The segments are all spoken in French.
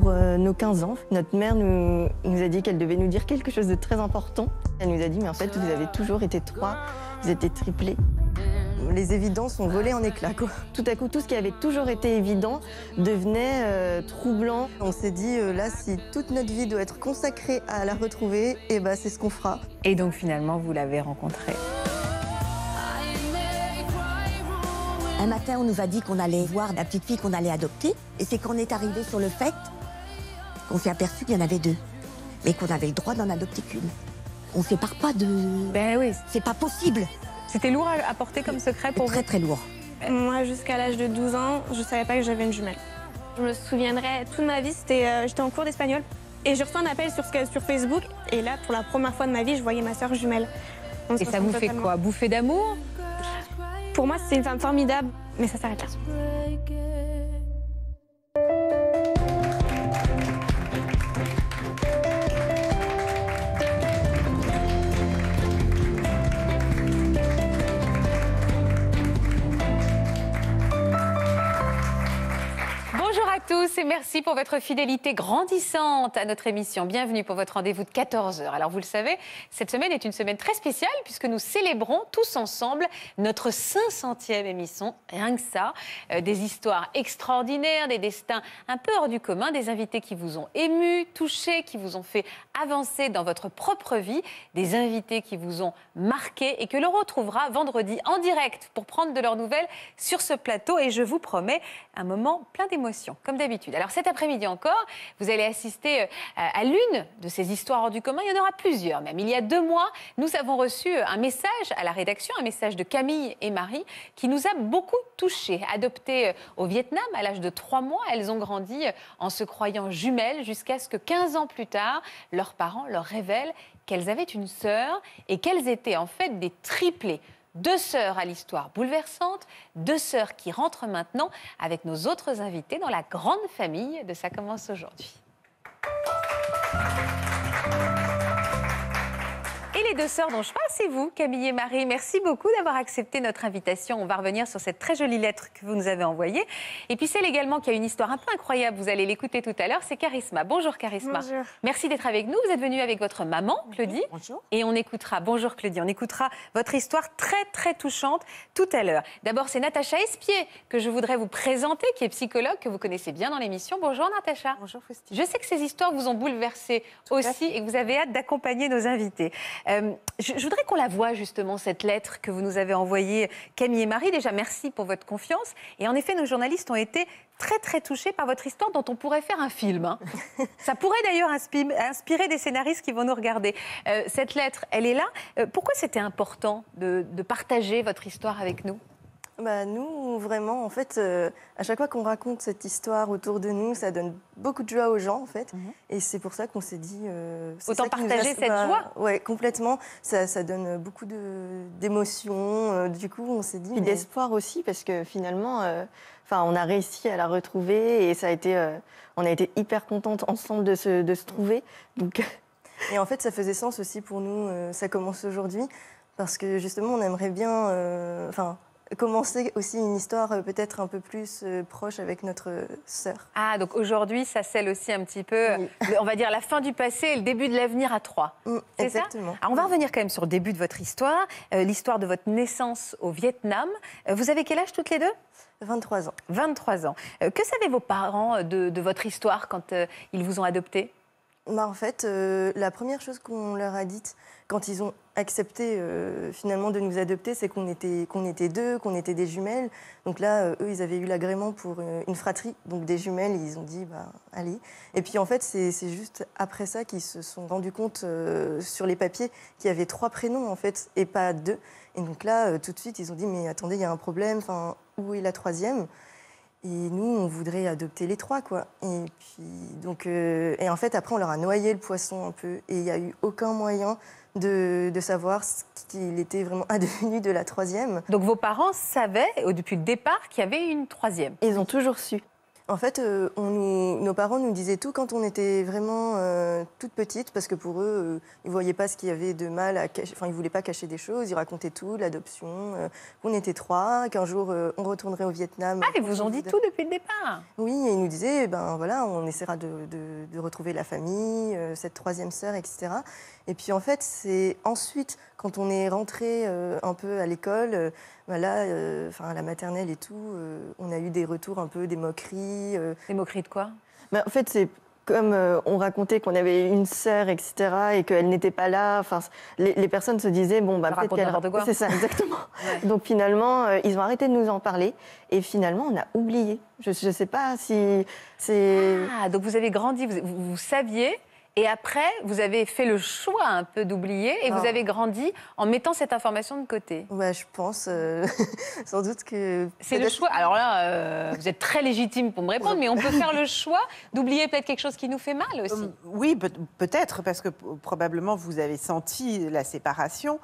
pour nos 15 ans. Notre mère nous a dit qu'elle devait nous dire quelque chose de très important. Elle nous a dit, mais en fait, vous avez toujours été trois, vous étiez triplés. Les évidences ont volé en éclats, quoi. Tout à coup, tout ce qui avait toujours été évident devenait troublant. On s'est dit, là, si toute notre vie doit être consacrée à la retrouver, eh ben, c'est ce qu'on fera. Et donc, finalement, vous l'avez rencontrée. Un matin, on nous a dit qu'on allait voir la petite fille qu'on allait adopter. Et c'est qu'on est arrivé sur le fait qu'on s'est aperçu qu'il y en avait deux. Mais qu'on avait le droit d'en adopter qu'une. On ne sépare pas de... Ben oui. C'est pas possible. C'était lourd à porter comme secret pour vous? Très, très lourd. Moi, jusqu'à l'âge de 12 ans, je ne savais pas que j'avais une jumelle. Je me souviendrai, toute ma vie, j'étais en cours d'espagnol. Et je reçois un appel sur Facebook. Et là, pour la première fois de ma vie, je voyais ma sœur jumelle. Donc, et ça vous fait quoi? Bouffée d'amour? Pour moi, c'est une femme formidable, mais ça s'arrête là. Bonjour à tous et merci pour votre fidélité grandissante à notre émission. Bienvenue pour votre rendez-vous de 14h. Alors vous le savez, cette semaine est une semaine très spéciale puisque nous célébrons tous ensemble notre 500e émission, rien que ça, des histoires extraordinaires, des destins un peu hors du commun, des invités qui vous ont émus, touchés, qui vous ont fait avancer dans votre propre vie, des invités qui vous ont marqué et que l'on retrouvera vendredi en direct pour prendre de leurs nouvelles sur ce plateau et je vous promets un moment plein d'émotions. Comme d'habitude. Alors cet après-midi encore, vous allez assister à l'une de ces histoires hors du commun. Il y en aura plusieurs même. Il y a 2 mois, nous avons reçu un message à la rédaction, un message de Camille et Marie qui nous a beaucoup touchés. Adoptées au Vietnam à l'âge de 3 mois, elles ont grandi en se croyant jumelles jusqu'à ce que 15 ans plus tard, leurs parents leur révèlent qu'elles avaient une sœur et qu'elles étaient en fait des triplées. 2 sœurs à l'histoire bouleversante, 2 sœurs qui rentrent maintenant avec nos autres invités dans la grande famille de Ça commence aujourd'hui. Et les 2 sœurs dont je parle, c'est vous, Camille et Marie. Merci beaucoup d'avoir accepté notre invitation. On va revenir sur cette très jolie lettre que vous nous avez envoyée. Et puis celle également qui a une histoire un peu incroyable, vous allez l'écouter tout à l'heure, c'est Charisma. Bonjour Charisma. Bonjour. Merci d'être avec nous. Vous êtes venue avec votre maman, Claudie. Bonjour. Et on écoutera, bonjour Claudie, on écoutera votre histoire très très touchante tout à l'heure. D'abord, c'est Natacha Espier que je voudrais vous présenter, qui est psychologue, que vous connaissez bien dans l'émission. Bonjour Natacha. Bonjour Faustine. Je sais que ces histoires vous ont bouleversé aussi et que vous avez hâte d'accompagner nos invités. Je voudrais qu'on la voie justement, cette lettre que vous nous avez envoyée, Camille et Marie. Déjà, merci pour votre confiance. Et en effet, nos journalistes ont été très très touchés par votre histoire dont on pourrait faire un film. Hein. Ça pourrait d'ailleurs inspirer des scénaristes qui vont nous regarder. Cette lettre, elle est là. Pourquoi c'était important de partager votre histoire avec nous? Bah, nous, vraiment, en fait, à chaque fois qu'on raconte cette histoire autour de nous, ça donne beaucoup de joie aux gens, en fait. Et c'est pour ça qu'on s'est dit... autant partager cette joie. Oui, complètement. Ça donne beaucoup d'émotions. Du coup, on s'est dit... Et d'espoir aussi, parce que finalement, on a réussi à la retrouver. Et ça a été, on a été hyper contentes ensemble de se trouver. Donc... Et en fait, ça faisait sens aussi pour nous. Ça commence aujourd'hui. Parce que justement, on aimerait bien... commencer aussi une histoire peut-être un peu plus proche avec notre sœur. Ah, donc aujourd'hui, ça scelle aussi un petit peu, on va dire, la fin du passé et le début de l'avenir à 3. C'est ça ? Exactement. Alors, on va revenir quand même sur le début de votre histoire, l'histoire de votre naissance au Vietnam. Vous avez quel âge toutes les deux ? 23 ans. 23 ans. Que savaient vos parents de votre histoire quand ils vous ont adopté ? Bah, en fait, la première chose qu'on leur a dite quand ils ont accepté finalement de nous adopter, c'est qu'on était 2, qu'on était des jumelles. Donc là, eux, ils avaient eu l'agrément pour une fratrie, donc des jumelles, ils ont dit, bah, allez. Et puis en fait, c'est juste après ça qu'ils se sont rendus compte sur les papiers qu'il y avait 3 prénoms en fait, et pas 2. Et donc là, tout de suite, ils ont dit, mais attendez, il y a un problème, enfin, où est la 3e ? Et nous, on voudrait adopter les 3, quoi. Et puis, donc, et en fait, après, on leur a noyé le poisson un peu. Et il n'y a eu aucun moyen de savoir ce qu'il était vraiment advenu de la 3e. Donc, vos parents savaient, depuis le départ, qu'il y avait une 3e. Ils ont toujours su. En fait, nos parents nous disaient tout quand on était vraiment toute petite, parce que pour eux, ils ne voyaient pas ce qu'il y avait de mal à cacher. Enfin, ils ne voulaient pas cacher des choses, ils racontaient tout, l'adoption, qu'on était trois, qu'un jour, on retournerait au Vietnam. Ah, ils vous ont dit tout depuis le départ? Oui, et ils nous disaient, ben voilà, on essaiera de retrouver la famille, cette troisième sœur, etc. Et puis, en fait, c'est ensuite, quand on est rentré un peu à l'école, ben là, à la maternelle et tout, on a eu des retours un peu, des moqueries. Des moqueries de quoi? Ben, en fait, c'est comme on racontait qu'on avait une sœur, etc., et qu'elle n'était pas là. Enfin, les personnes se disaient, bon, bah, peut-être qu'elle raconte n'importe quoi. C'est ça, exactement. Ouais. Donc finalement, ils ont arrêté de nous en parler. Et finalement, on a oublié. Je ne sais pas si c'est... Ah, donc vous avez grandi, vous saviez, et après, vous avez fait le choix un peu d'oublier, et vous avez grandi en mettant cette information de côté. Ouais, je pense, sans doute que... C'est le choix. Alors là, vous êtes très légitime pour me répondre, mais on peut faire le choix d'oublier peut-être quelque chose qui nous fait mal aussi. Oui, peut-être, parce que probablement vous avez senti la séparation.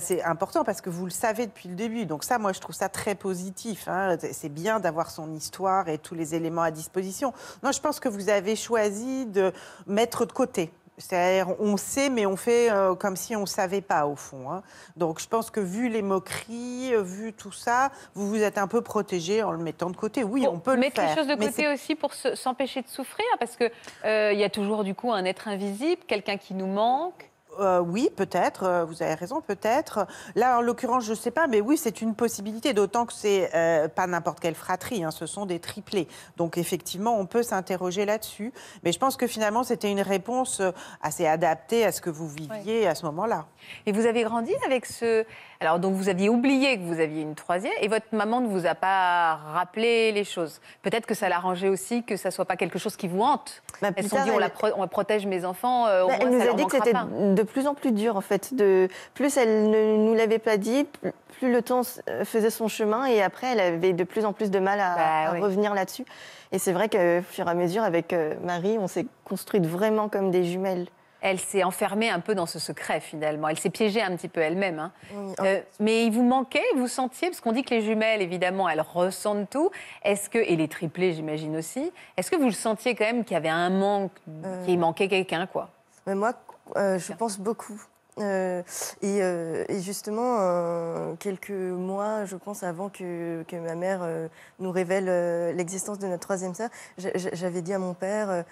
C'est important, parce que vous le savez depuis le début. Donc ça, moi, je trouve ça très positif. Hein. C'est bien d'avoir son histoire et tous les éléments à disposition. Non, je pense que vous avez choisi de mettre de côté. C'est-à-dire, on sait, mais on fait comme si on ne savait pas, au fond. Hein. Donc, je pense que vu les moqueries, vu tout ça, vous vous êtes un peu protégé en le mettant de côté. Oui, on peut le faire. Mettre les choses de côté aussi pour s'empêcher de souffrir, parce qu'il y a toujours, du coup, un être invisible, quelqu'un qui nous manque. Oui, peut-être, vous avez raison, peut-être. Là, en l'occurrence, je ne sais pas, mais oui, c'est une possibilité, d'autant que c'est pas n'importe quelle fratrie, hein, ce sont des triplés. Donc, effectivement, on peut s'interroger là-dessus. Mais je pense que finalement, c'était une réponse assez adaptée à ce que vous viviez à ce moment-là. Et vous avez grandi avec ce... Alors, donc, vous aviez oublié que vous aviez une troisième, et votre maman ne vous a pas rappelé les choses. Peut-être que ça l'arrangeait aussi, que ça ne soit pas quelque chose qui vous hante. Bah, elles se sont dit, on protège mes enfants, au moins, elle nous a dit que c'était... de plus en plus dur, en fait. Plus elle ne nous l'avait pas dit, plus le temps faisait son chemin, et après, elle avait de plus en plus de mal à revenir là-dessus. Et c'est vrai qu'au fur et à mesure, avec Marie, on s'est construites vraiment comme des jumelles. Elle s'est enfermée un peu dans ce secret, finalement. Elle s'est piégée un petit peu elle-même. Hein. Oui, mais il vous manquait, vous sentiez, parce qu'on dit que les jumelles, évidemment, elles ressentent tout. Et les triplés, j'imagine aussi. Est-ce que vous le sentiez quand même qu'il y avait un manque, qu'il manquait quelqu'un, quoi? Mais moi, je pense beaucoup. Et justement, quelques mois, je pense, avant que ma mère nous révèle l'existence de notre troisième sœur, j'avais dit à mon père...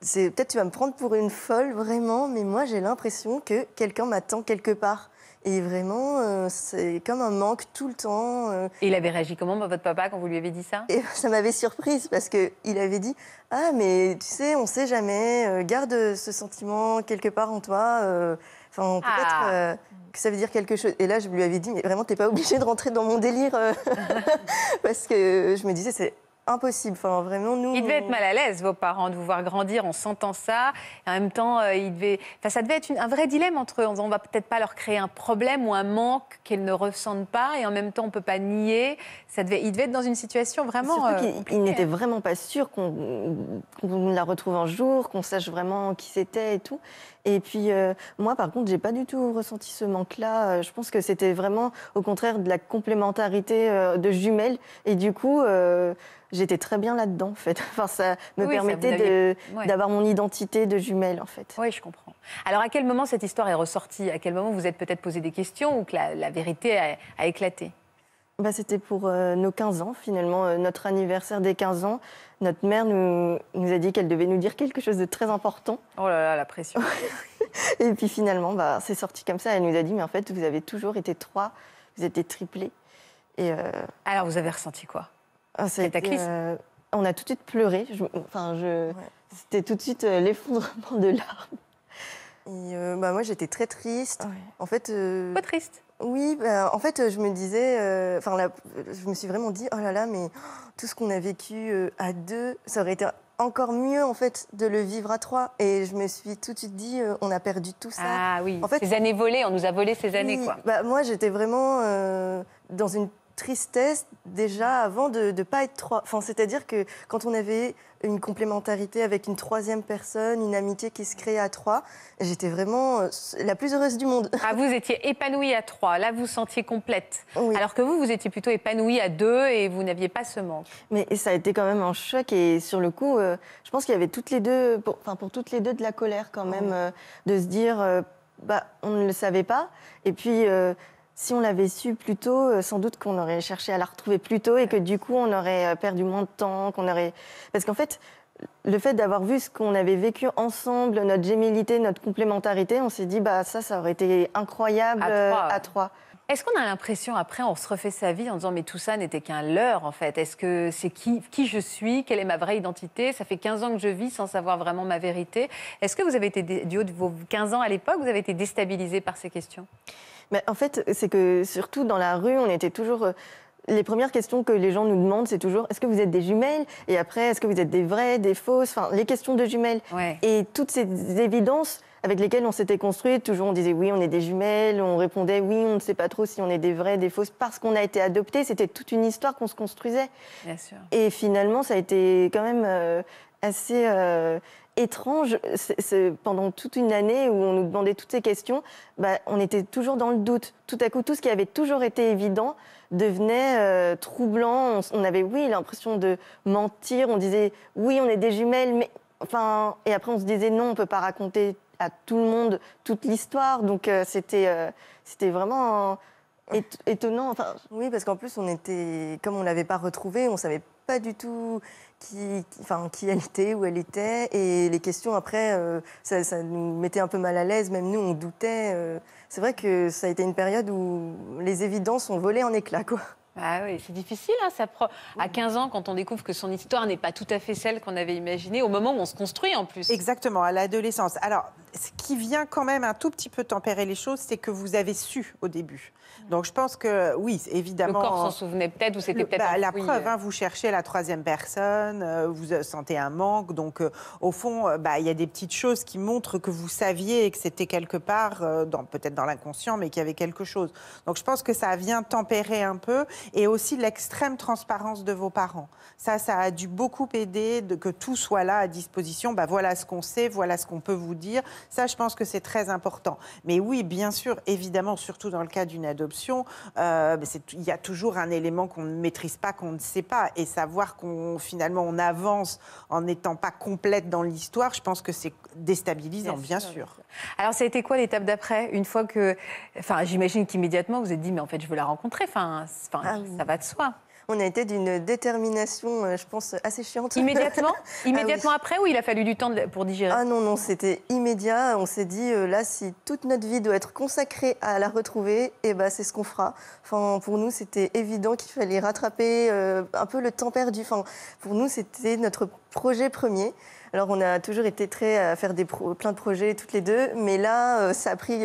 peut-être tu vas me prendre pour une folle, vraiment, mais moi j'ai l'impression que quelqu'un m'attend quelque part. Et vraiment, c'est comme un manque tout le temps. Et il avait réagi comment, votre papa, quand vous lui avez dit ça? Et ça m'avait surprise, parce qu'il avait dit « Ah, mais tu sais, on ne sait jamais, garde ce sentiment quelque part en toi. Enfin, peut-être que ça veut dire quelque chose. » Et là, je lui avais dit « Mais vraiment, tu n'es pas obligée de rentrer dans mon délire. » Parce que je me disais « C'est... impossible. Enfin, vraiment, nous... » Ils devaient être mal à l'aise, vos parents, de vous voir grandir en sentant ça. Et en même temps, ça devait être un vrai dilemme entre eux. On ne va peut-être pas leur créer un problème ou un manque qu'elles ne ressentent pas. Et en même temps, on ne peut pas nier. Ils devaient être dans une situation vraiment... Ils n'étaient vraiment pas sûrs qu'on la retrouve un jour, qu'on sache vraiment qui c'était et tout. Et puis, moi, par contre, je n'ai pas du tout ressenti ce manque-là. Je pense que c'était vraiment, au contraire, de la complémentarité de jumelles. Et du coup... j'étais très bien là-dedans, en fait. Enfin, ça me permettait d'avoir mon identité de jumelle, en fait. Oui, je comprends. Alors, à quel moment cette histoire est ressortie? À quel moment vous êtes peut-être posé des questions ou que la vérité a éclaté? C'était pour nos 15 ans, finalement, notre anniversaire des 15 ans. Notre mère nous a dit qu'elle devait nous dire quelque chose de très important. Oh là là, la pression. Et puis finalement, c'est sorti comme ça. Elle nous a dit, mais en fait, vous avez toujours été trois, vous étiez triplés. Et, alors, vous avez ressenti quoi? On a tout de suite pleuré. C'était tout de suite l'effondrement de larmes. Et moi, j'étais très triste. Ouais. En fait, pas triste. Oui, en fait, je me disais... je me suis vraiment dit, oh là là, mais tout ce qu'on a vécu à deux, ça aurait été encore mieux, en fait, de le vivre à trois. Et je me suis tout de suite dit, on a perdu tout ça. Ah oui, en fait, ces années volées, on nous a volé ces années, quoi. Moi, j'étais vraiment dans une tristesse déjà avant de ne pas être trois. Enfin, c'est-à-dire que quand on avait une complémentarité avec une troisième personne, une amitié qui se créait à trois, j'étais vraiment la plus heureuse du monde. Ah, vous étiez épanouie à trois, là vous vous sentiez complète. Oui. Alors que vous, vous étiez plutôt épanouie à deux et vous n'aviez pas ce manque. Mais ça a été quand même un choc et sur le coup, je pense qu'il y avait toutes les deux, pour toutes les deux de la colère quand même, de se dire, on ne le savait pas et puis... Si on l'avait su plus tôt, sans doute qu'on aurait cherché à la retrouver plus tôt et que du coup, on aurait perdu moins de temps, qu'on aurait... Parce qu'en fait, le fait d'avoir vu ce qu'on avait vécu ensemble, notre gémilité, notre complémentarité, on s'est dit, ça aurait été incroyable à trois. Est-ce qu'on a l'impression, après, on se refait sa vie en disant, mais tout ça n'était qu'un leurre, en fait? Est-ce que c'est qui je suis? Quelle est ma vraie identité? Ça fait 15 ans que je vis sans savoir vraiment ma vérité. Est-ce que vous avez été, du haut de vos 15 ans à l'époque, vous avez été déstabilisée par ces questions? Mais en fait, c'est que surtout dans la rue, on était toujours... Les premières questions que les gens nous demandent, c'est toujours « Est-ce que vous êtes des jumelles ?» Et après, « Est-ce que vous êtes des vraies, des fausses ?» Enfin, les questions de jumelles. Ouais. Et toutes ces évidences avec lesquelles on s'était construite, toujours on disait « Oui, on est des jumelles », on répondait « Oui, on ne sait pas trop si on est des vraies, des fausses » parce qu'on a été adoptés. C'était toute une histoire qu'on se construisait. Bien sûr. Et finalement, ça a été quand même assez... étrange, pendant toute une année où on nous demandait toutes ces questions, on était toujours dans le doute. Tout à coup, tout ce qui avait toujours été évident devenait troublant. On avait, l'impression de mentir. On disait, oui, on est des jumelles, mais... Enfin, et après, on se disait, non, on ne peut pas raconter à tout le monde toute l'histoire. Donc, c'était vraiment... étonnant. Enfin, oui, parce qu'en plus, on était, comme on ne l'avait pas retrouvée, on ne savait pas du tout qui elle était, où elle était. Et les questions, après, ça nous mettait un peu mal à l'aise. Même nous, on doutait. C'est vrai que ça a été une période où les évidences ont volé en éclats, quoi. Ah oui, c'est difficile, hein, ça prend... À 15 ans, quand on découvre que son histoire n'est pas tout à fait celle qu'on avait imaginée, au moment où on se construit en plus. Exactement, à l'adolescence. Alors, ce qui vient quand même un tout petit peu tempérer les choses, c'est que vous avez su au début. Donc je pense que, oui, évidemment... Le corps s'en souvenait peut-être ou c'était peut-être... La preuve, vous cherchez la troisième personne, vous sentez un manque. Donc au fond, il y a des petites choses qui montrent que vous saviez et que c'était quelque part, peut-être dans l'inconscient, mais qu'il y avait quelque chose. Donc je pense que ça vient tempérer un peu... Et aussi l'extrême transparence de vos parents. Ça a dû beaucoup aider que tout soit là à disposition. Voilà ce qu'on sait, voilà ce qu'on peut vous dire. Ça, je pense que c'est très important. Mais oui, bien sûr, évidemment, surtout dans le cas d'une adoption, il y a toujours un élément qu'on ne maîtrise pas, qu'on ne sait pas. Et savoir finalement, on avance en n'étant pas complète dans l'histoire, je pense que c'est déstabilisant, bien sûr. Alors, ça a été quoi l'étape d'après? Une fois que... Enfin, j'imagine qu'immédiatement, vous vous êtes dit, mais en fait, je veux la rencontrer. Ça va de soi. On a été d'une détermination, je pense, assez chiante. Immédiatement? Immédiatement après ou il a fallu du temps pour digérer? Ah non, c'était immédiat. On s'est dit, là, si toute notre vie doit être consacrée à la retrouver, c'est ce qu'on fera. Enfin, pour nous, c'était évident qu'il fallait rattraper un peu le temps perdu. Enfin, pour nous, c'était notre projet premier. Alors, on a toujours été très à faire plein de projets toutes les deux, mais là, ça a pris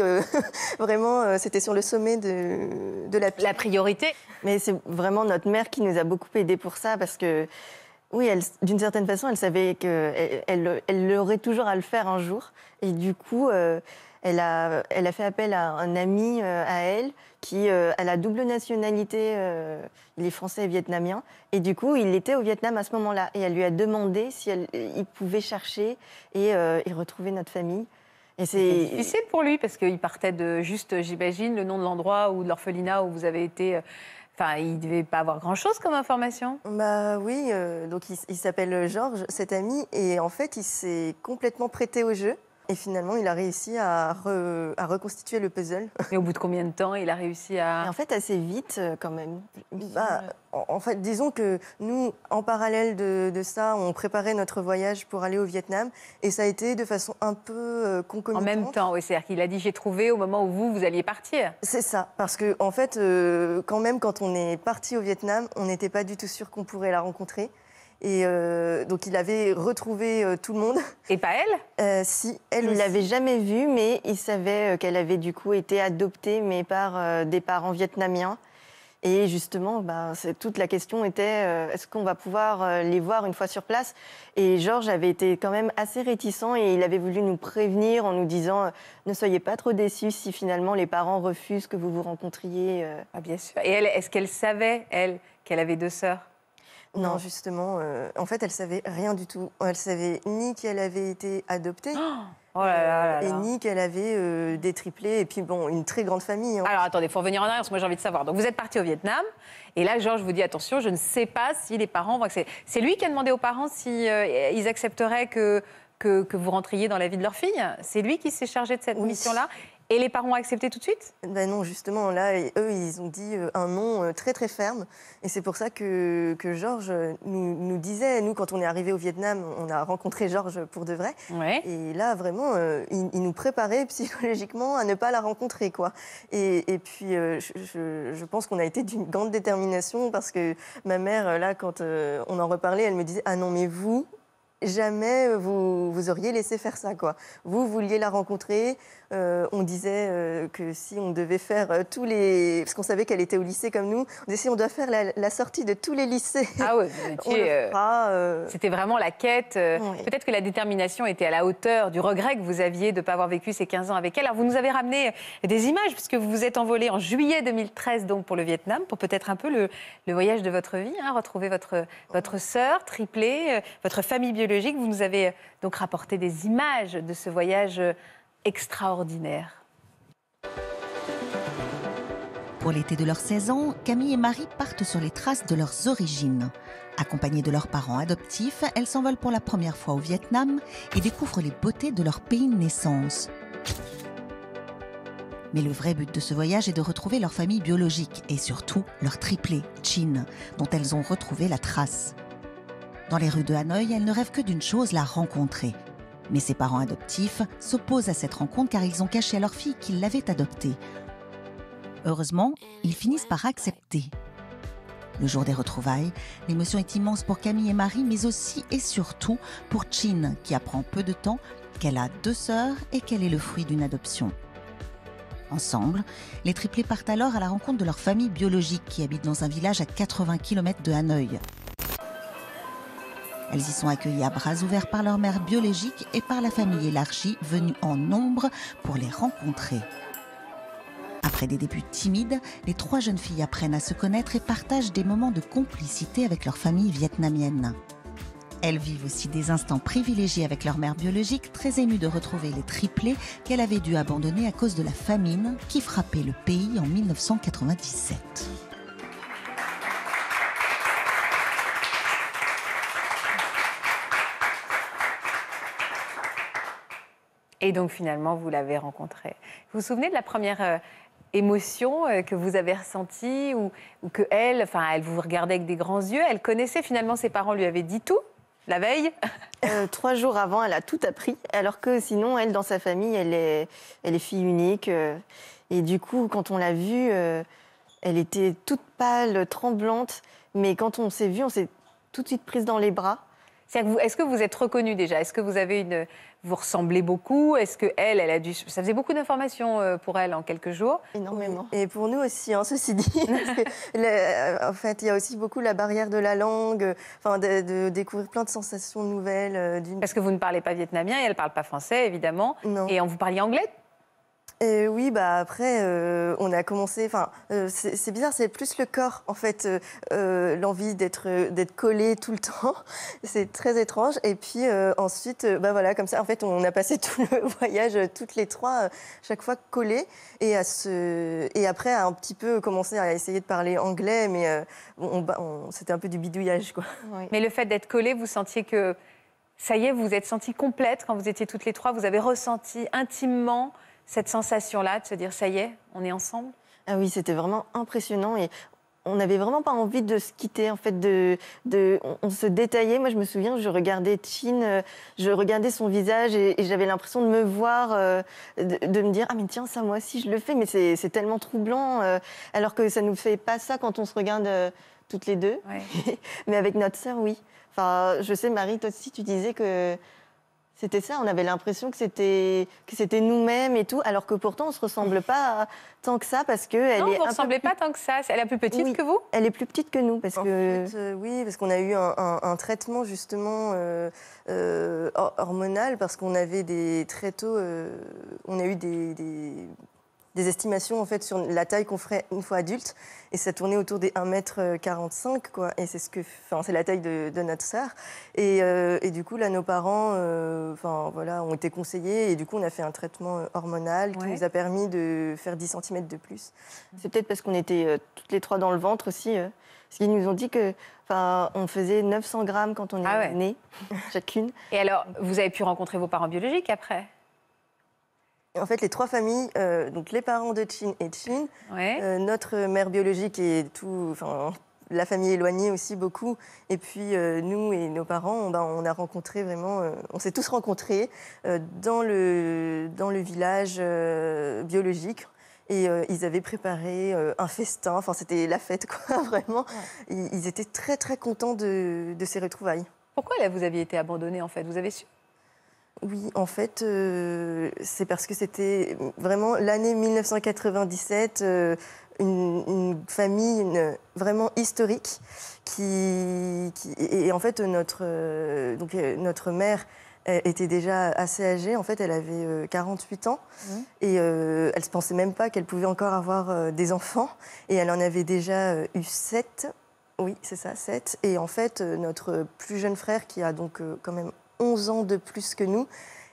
vraiment... c'était sur le sommet de la priorité. Mais c'est vraiment notre mère qui nous a beaucoup aidés pour ça, parce que, oui, d'une certaine façon, elle savait qu'elle aurait toujours à le faire un jour. Et du coup, elle a fait appel à un ami à elle qui a la double nationalité, il est français et vietnamien. Et du coup, il était au Vietnam à ce moment-là. Et elle lui a demandé si il pouvait chercher et retrouver notre famille. Et c'est difficile pour lui parce qu'il partait de juste, j'imagine, le nom de l'endroit ou de l'orphelinat où vous avez été... Enfin, il ne devait pas avoir grand-chose comme information. Oui, donc il s'appelle Georges, cet ami, et en fait, il s'est complètement prêté au jeu. Et finalement, il a réussi à reconstituer le puzzle. Et au bout de combien de temps il a réussi à... Et en fait, assez vite, quand même. En fait, disons que nous, en parallèle de ça, on préparait notre voyage pour aller au Vietnam. Et ça a été de façon un peu concomitante. En même temps, oui. C'est-à-dire qu'il a dit, j'ai trouvé au moment où vous alliez partir. C'est ça. Parce que, en fait, quand même, quand on est parti au Vietnam, on n'était pas du tout sûr qu'on pourrait la rencontrer. Et donc, il avait retrouvé tout le monde. Et pas elle? Si, elle ne l'avait jamais vue, mais il savait qu'elle avait du coup été adoptée, mais par des parents vietnamiens. Et justement, toute la question était est-ce qu'on va pouvoir les voir une fois sur place? Et Georges avait été quand même assez réticent et il avait voulu nous prévenir en nous disant ne soyez pas trop déçus si finalement les parents refusent que vous vous rencontriez. Ah bien sûr. Et elle, est-ce qu'elle savait, elle, qu'elle avait deux sœurs? Non, justement, en fait, elle savait rien du tout. Elle savait ni qu'elle avait été adoptée, et ni qu'elle avait des triplés, et puis bon, une très grande famille. Hein. Alors attendez, il faut revenir en arrière, parce que moi j'ai envie de savoir. Donc vous êtes parti au Vietnam, et là, Georges vous dit attention, je ne sais pas si les parents vont accepter. C'est lui qui a demandé aux parents si ils accepteraient que vous rentriez dans la vie de leur fille. C'est lui qui s'est chargé de cette mission-là. Et les parents ont accepté tout de suite? Ben non, justement, là, eux, ils ont dit un non très, très ferme. Et c'est pour ça que Georges nous disait, nous, quand on est arrivés au Vietnam, on a rencontré Georges pour de vrai. Ouais. Et là, vraiment, il nous préparait psychologiquement à ne pas la rencontrer, quoi. Et puis, je pense qu'on a été d'une grande détermination parce que ma mère, là, quand on en reparlait, elle me disait « Ah non, mais vous ?» Jamais vous auriez laissé faire ça, quoi. Vous vouliez la rencontrer. On disait que si on devait faire tous les... Parce qu'on savait qu'elle était au lycée comme nous. On disait si on doit faire la sortie de tous les lycées. Ah oui, c'était vraiment la quête. Oui. Peut-être que la détermination était à la hauteur du regret que vous aviez de ne pas avoir vécu ces 15 ans avec elle. Alors vous nous avez ramené des images, puisque vous vous êtes envolé en juillet 2013 donc, pour le Vietnam, pour peut-être un peu le voyage de votre vie, hein, retrouver votre sœur triplée, votre famille biologique. Vous nous avez donc rapporté des images de ce voyage extraordinaire. Pour l'été de leurs 16 ans, Camille et Marie partent sur les traces de leurs origines. Accompagnées de leurs parents adoptifs, elles s'envolent pour la première fois au Vietnam et découvrent les beautés de leur pays de naissance. Mais le vrai but de ce voyage est de retrouver leur famille biologique et surtout leur triplé, Chin, dont elles ont retrouvé la trace. Dans les rues de Hanoï, elle ne rêve que d'une chose, la rencontrer. Mais ses parents adoptifs s'opposent à cette rencontre car ils ont caché à leur fille qu'ils l'avaient adoptée. Heureusement, ils finissent par accepter. Le jour des retrouvailles, l'émotion est immense pour Camille et Marie, mais aussi et surtout pour Chin, qui apprend en peu de temps qu'elle a deux sœurs et qu'elle est le fruit d'une adoption. Ensemble, les triplés partent alors à la rencontre de leur famille biologique qui habite dans un village à 80 km de Hanoï. Elles y sont accueillies à bras ouverts par leur mère biologique et par la famille élargie venue en nombre pour les rencontrer. Après des débuts timides, les trois jeunes filles apprennent à se connaître et partagent des moments de complicité avec leur famille vietnamienne. Elles vivent aussi des instants privilégiés avec leur mère biologique, très émue de retrouver les triplés qu'elle avait dû abandonner à cause de la famine qui frappait le pays en 1997. Et donc, finalement, vous l'avez rencontrée. Vous vous souvenez de la première émotion que vous avez ressentie ou que elle vous regardait avec des grands yeux? Elle connaissait, finalement, ses parents lui avaient dit tout, la veille. 3 jours avant, elle a tout appris. Alors que sinon, elle, dans sa famille, elle est fille unique. Et du coup, quand on l'a vue, elle était toute pâle, tremblante. Mais quand on s'est vue, on s'est tout de suite prise dans les bras. Est-ce que vous êtes reconnue déjà? Est-ce que vous avez vous ressemblez beaucoup? Est-ce que elle a dû... Ça faisait beaucoup d'informations pour elle en quelques jours. Énormément. Et pour nous aussi, hein, ceci dit. Parce que en fait, il y a aussi beaucoup la barrière de la langue, de découvrir plein de sensations nouvelles. Parce que vous ne parlez pas vietnamien et elle ne parle pas français, évidemment. Non. Et vous parliez anglais? Oui, après, on a commencé... c'est bizarre, c'est plus le corps, en fait, l'envie d'être collé tout le temps. C'est très étrange. Et puis, ensuite, voilà, comme ça, en fait, on a passé tout le voyage, toutes les trois, chaque fois collées. Et après, à un petit peu commencer à essayer de parler anglais, mais c'était un peu du bidouillage, quoi. Oui. Mais le fait d'être collé, vous sentiez que... Ça y est, vous vous êtes sentie complète quand vous étiez toutes les trois. Vous avez ressenti intimement... Cette sensation-là de se dire, ça y est, on est ensemble? Ah oui, c'était vraiment impressionnant et on n'avait vraiment pas envie de se quitter, en fait, on se détaillait. Moi, je me souviens, je regardais Chin, je regardais son visage et j'avais l'impression de me voir, de me dire, ah mais tiens, ça moi aussi, je le fais, mais c'est tellement troublant, alors que ça ne nous fait pas ça quand on se regarde toutes les deux. Ouais. Mais avec notre sœur, oui. Enfin, je sais, Marie, toi aussi, tu disais que... C'était ça, on avait l'impression que c'était nous-mêmes et tout, alors que pourtant on se ressemble pas tant que ça parce que elle est. Non, vous ressemblez pas tant que ça. Elle est plus petite que vous. Elle est plus petite que nous parce que. En fait, oui, parce qu'on a eu un traitement justement hormonal parce qu'on avait des très tôt, on a eu des estimations en fait sur la taille qu'on ferait une fois adulte et ça tournait autour des 1,45 m quoi et c'est ce que c'est la taille de notre sœur et du coup là nos parents voilà ont été conseillés et du coup on a fait un traitement hormonal qui nous a permis de faire 10 cm de plus. C'est peut-être parce qu'on était toutes les trois dans le ventre aussi parce qu'ils nous ont dit que on faisait 900 grammes quand on est nés chacune. Et alors vous avez pu rencontrer vos parents biologiques après? En fait, les trois familles, donc les parents de Chin et Chin, notre mère biologique et tout, la famille éloignée aussi beaucoup, et puis nous et nos parents, on a rencontré vraiment, on s'est tous rencontrés dans le village biologique. Et ils avaient préparé un festin, c'était la fête quoi, vraiment. Ouais. Ils étaient très très contents de ces retrouvailles. Pourquoi là vous aviez été abandonnée en fait? Vous avez su? Oui, en fait, c'est parce que c'était vraiment l'année 1997, une famille vraiment historique et en fait, notre mère était déjà assez âgée. En fait, elle avait 48 ans et elle ne se pensait même pas qu'elle pouvait encore avoir des enfants. Et elle en avait déjà eu 7. Oui, c'est ça, 7. Et en fait, notre plus jeune frère, qui a donc quand même 11 ans de plus que nous,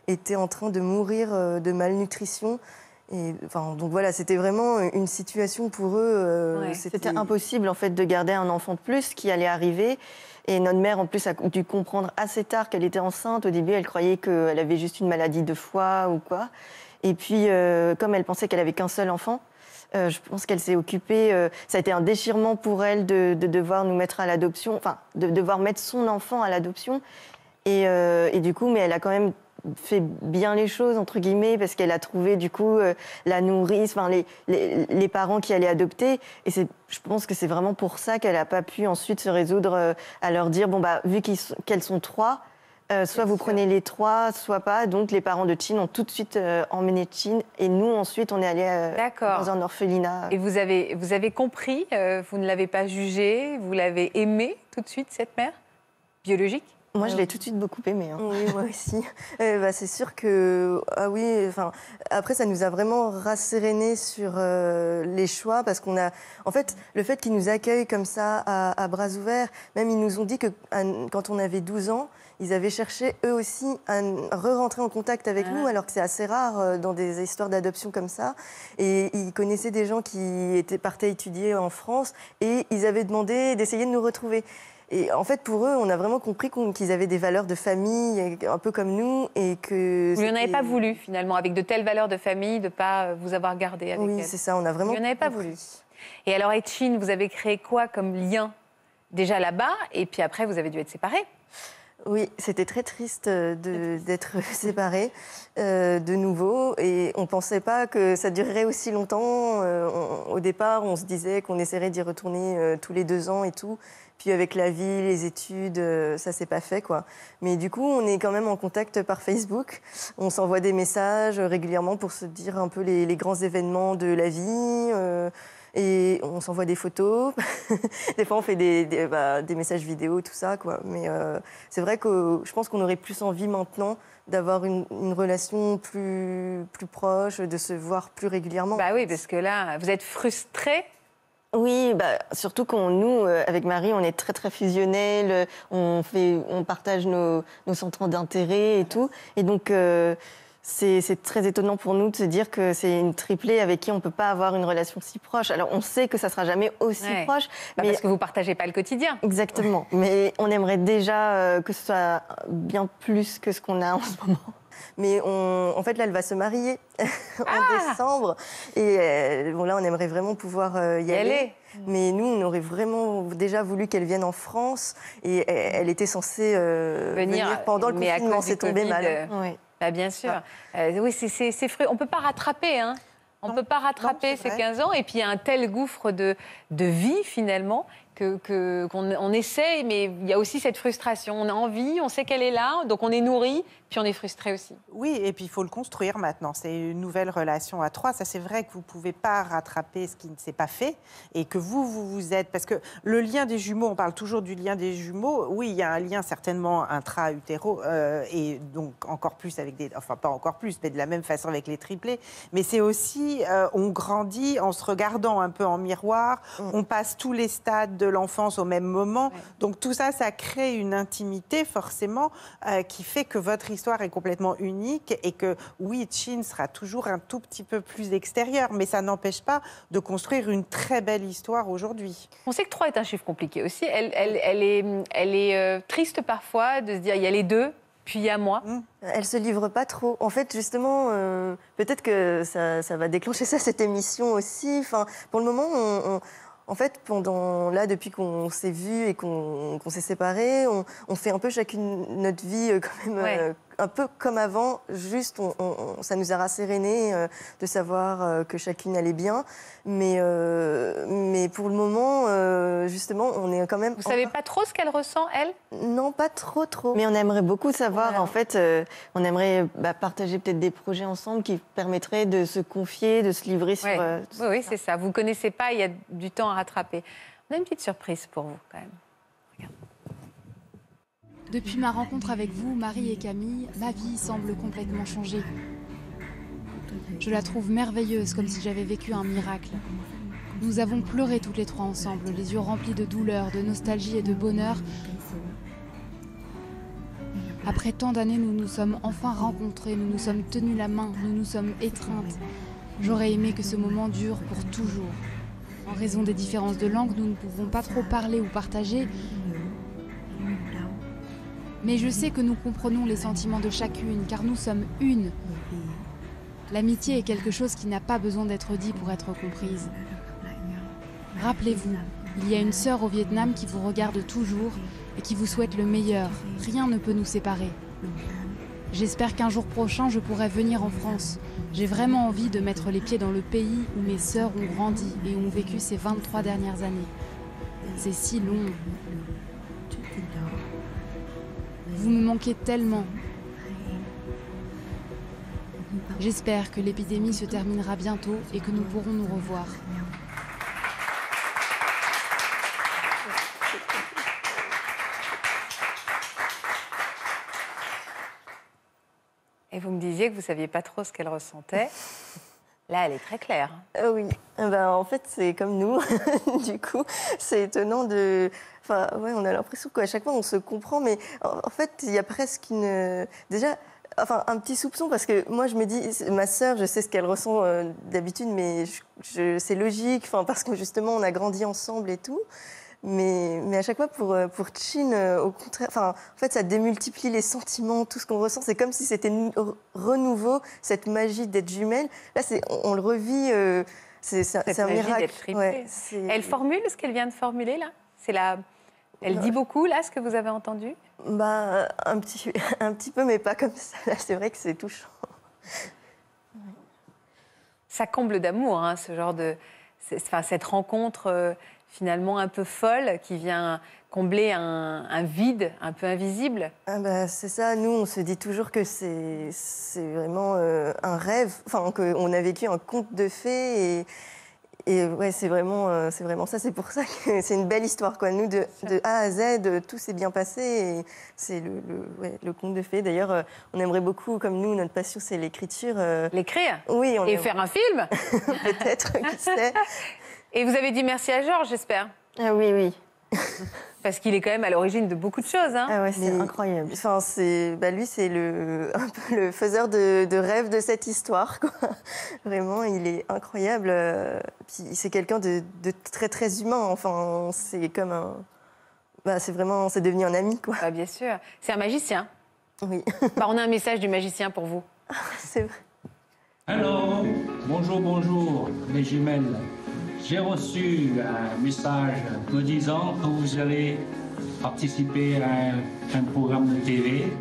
était en train de mourir de malnutrition. Et, donc voilà, c'était vraiment une situation pour eux. C'était impossible en fait, de garder un enfant de plus qui allait arriver. Et notre mère, en plus, a dû comprendre assez tard qu'elle était enceinte. Au début, elle croyait qu'elle avait juste une maladie de foie ou quoi. Et puis, comme elle pensait qu'elle avait qu'un seul enfant, je pense qu'elle s'est occupée. Ça a été un déchirement pour elle de devoir nous mettre à l'adoption, de devoir mettre son enfant à l'adoption. Et du coup, mais elle a quand même fait bien les choses, entre guillemets, parce qu'elle a trouvé, du coup, la nourrice, les parents qui allaient adopter. Et je pense que c'est vraiment pour ça qu'elle n'a pas pu ensuite se résoudre à leur dire, bon, vu qu'elles sont trois, soit vous prenez les trois, soit pas. Donc, les parents de Chin ont tout de suite emmené Chin. Et nous, ensuite, on est allés dans un orphelinat. Et vous avez compris, vous ne l'avez pas jugée, vous l'avez aimée tout de suite, cette mère biologique? Moi, je l'ai tout de suite beaucoup aimée. Hein. Oui, moi aussi. C'est sûr que... Ah oui, après, ça nous a vraiment rassérénés sur les choix, parce qu'on a... En fait, le fait qu'ils nous accueillent comme ça, à bras ouverts, même ils nous ont dit que quand on avait 12 ans, ils avaient cherché, eux aussi, à re-rentrer en contact avec nous, alors que c'est assez rare dans des histoires d'adoption comme ça. Et ils connaissaient des gens qui partaient étudier en France, et ils avaient demandé d'essayer de nous retrouver. Et en fait, pour eux, on a vraiment compris qu'ils avaient des valeurs de famille, un peu comme nous, et que... Vous n'en avez pas voulu, finalement, avec de telles valeurs de famille, de ne pas vous avoir gardé avec elles. Oui, c'est ça, on a vraiment... Vous n'en avez pas voulu. Et alors, avec Chin, vous avez créé quoi comme lien? Déjà là-bas, et puis après, vous avez dû être séparés. Oui, c'était très triste d'être séparés de nouveau. Et on ne pensait pas que ça durerait aussi longtemps. Au départ, on se disait qu'on essaierait d'y retourner tous les 2 ans et tout. Puis avec la vie, les études, ça s'est pas fait, quoi. Mais du coup, on est quand même en contact par Facebook. On s'envoie des messages régulièrement pour se dire un peu les grands événements de la vie. Et on s'envoie des photos. Des fois, on fait des messages vidéo, tout ça, quoi. Mais c'est vrai que je pense qu'on aurait plus envie maintenant d'avoir une relation plus proche, de se voir plus régulièrement. Bah oui, parce que là, vous êtes frustrés. Oui, surtout qu'on nous, avec Marie, on est très très fusionnels, on partage nos centres d'intérêt et tout. Et donc, c'est très étonnant pour nous de se dire que c'est une triplée avec qui on ne peut pas avoir une relation si proche. Alors, on sait que ça ne sera jamais aussi proche. Mais... Parce que vous ne partagez pas le quotidien. Exactement. Mais on aimerait déjà que ce soit bien plus que ce qu'on a en ce moment. Mais en fait, là, elle va se marier en décembre. Et bon, là, on aimerait vraiment pouvoir y aller. Mais nous, on aurait vraiment déjà voulu qu'elle vienne en France. Et elle était censée venir pendant le confinement. C'est tombé mal. Oui. Bah, bien sûr. Oui, c'est frustrant. On ne peut pas rattraper, hein. On ne peut pas rattraper ces 15 ans. Et puis, il y a un tel gouffre de vie, finalement, qu'on essaie, mais il y a aussi cette frustration. On a envie, on sait qu'elle est là, donc on est nourri, puis on est frustré aussi. Oui, et puis il faut le construire maintenant. C'est une nouvelle relation à trois. Ça, c'est vrai que vous ne pouvez pas rattraper ce qui ne s'est pas fait et que vous, vous êtes... Parce que le lien des jumeaux, on parle toujours du lien des jumeaux. Oui, il y a un lien certainement intra-utéro et donc encore plus avec des... Enfin, pas encore plus, mais de la même façon avec les triplés. Mais c'est aussi... on grandit en se regardant un peu en miroir. On passe tous les stades de l'enfance au même moment. Ouais. Donc tout ça, ça crée une intimité forcément qui fait que votre histoire est complètement unique et que oui, Chin sera toujours un tout petit peu plus extérieur, mais ça n'empêche pas de construire une très belle histoire aujourd'hui. On sait que 3 est un chiffre compliqué aussi. Elle est triste parfois de se dire, il y a les deux, puis il y a moi. Elle se livre pas trop. En fait, justement, peut-être que ça va déclencher ça, cette émission aussi. Enfin, pour le moment, en fait, depuis qu'on s'est vus et qu'on s'est séparés, on fait un peu chacune notre vie quand même, un peu comme avant. Juste, ça nous a rassérénés de savoir que chacune allait bien. Mais pour le moment, justement, on est quand même... Vous savez pas trop ce qu'elle ressent, elle? Non, pas trop. Mais on aimerait beaucoup savoir, en fait. On aimerait partager peut-être des projets ensemble qui permettraient de se confier, de se livrer sur... Oui, c'est ça. Vous connaissez pas, il y a du temps à rattraper. On a une petite surprise pour vous, quand même. Regarde. Depuis ma rencontre avec vous, Marie et Camille, ma vie semble complètement changée. Je la trouve merveilleuse, comme si j'avais vécu un miracle. Nous avons pleuré toutes les trois ensemble, les yeux remplis de douleur, de nostalgie et de bonheur. Après tant d'années, nous nous sommes enfin rencontrés, nous nous sommes tenus la main, nous nous sommes étreintes. J'aurais aimé que ce moment dure pour toujours. En raison des différences de langue, nous ne pouvons pas trop parler ou partager. Mais je sais que nous comprenons les sentiments de chacune, car nous sommes une. L'amitié est quelque chose qui n'a pas besoin d'être dit pour être comprise. Rappelez-vous, il y a une sœur au Vietnam qui vous regarde toujours et qui vous souhaite le meilleur. Rien ne peut nous séparer. J'espère qu'un jour prochain, je pourrai venir en France. J'ai vraiment envie de mettre les pieds dans le pays où mes sœurs ont grandi et ont vécu ces 23 dernières années. C'est si long. Vous me manquez tellement. J'espère que l'épidémie se terminera bientôt et que nous pourrons nous revoir. Et vous me disiez que vous ne saviez pas trop ce qu'elle ressentait. Là, elle est très claire. Oui. En fait, c'est comme nous. Du coup, c'est étonnant de... Enfin, ouais, on a l'impression qu'à chaque fois, on se comprend. Mais en fait, il y a presque une... Déjà, enfin, un petit soupçon. Parce que moi, je me dis, ma sœur, je sais ce qu'elle ressent d'habitude. Mais c'est logique. Enfin, parce que justement, on a grandi ensemble et tout. Mais à chaque fois, pour Chin, au contraire, enfin, en fait, ça démultiplie les sentiments, tout ce qu'on ressent. C'est comme si c'était renouveau, cette magie d'être jumelle. Là, on le revit, c'est un miracle. Ouais, elle formule ce qu'elle vient de formuler, là? Elle dit beaucoup, là, ce que vous avez entendu? Un petit peu, mais pas comme ça. Là, c'est vrai que c'est touchant. Ça comble d'amour, hein, ce genre de... Enfin, cette rencontre... finalement un peu folle, qui vient combler un vide un peu invisible. C'est ça, nous on se dit toujours que c'est vraiment un rêve, enfin qu'on a vécu un conte de fées et ouais, c'est vraiment ça, c'est pour ça que c'est une belle histoire quoi, nous de A à Z, tout s'est bien passé, c'est le conte de fées. D'ailleurs on aimerait beaucoup, comme nous notre passion c'est l'écriture. L'écrire? Oui. Et faire un film? Peut-être, qui sait. Et vous avez dit merci à Georges, j'espère. Ah oui. Parce qu'il est quand même à l'origine de beaucoup de choses. Hein. Ah ouais, c'est incroyable. Enfin, lui, c'est un peu le faiseur de rêves de cette histoire, quoi. Vraiment, il est incroyable. Puis c'est quelqu'un de très, très humain. Enfin, c'est comme un... c'est devenu un ami, quoi. Bien sûr. C'est un magicien. Oui. On a un message du magicien pour vous. C'est vrai. Alors, bonjour, mes jumelles. J'ai reçu un message me disant que vous allez participer à un programme de TV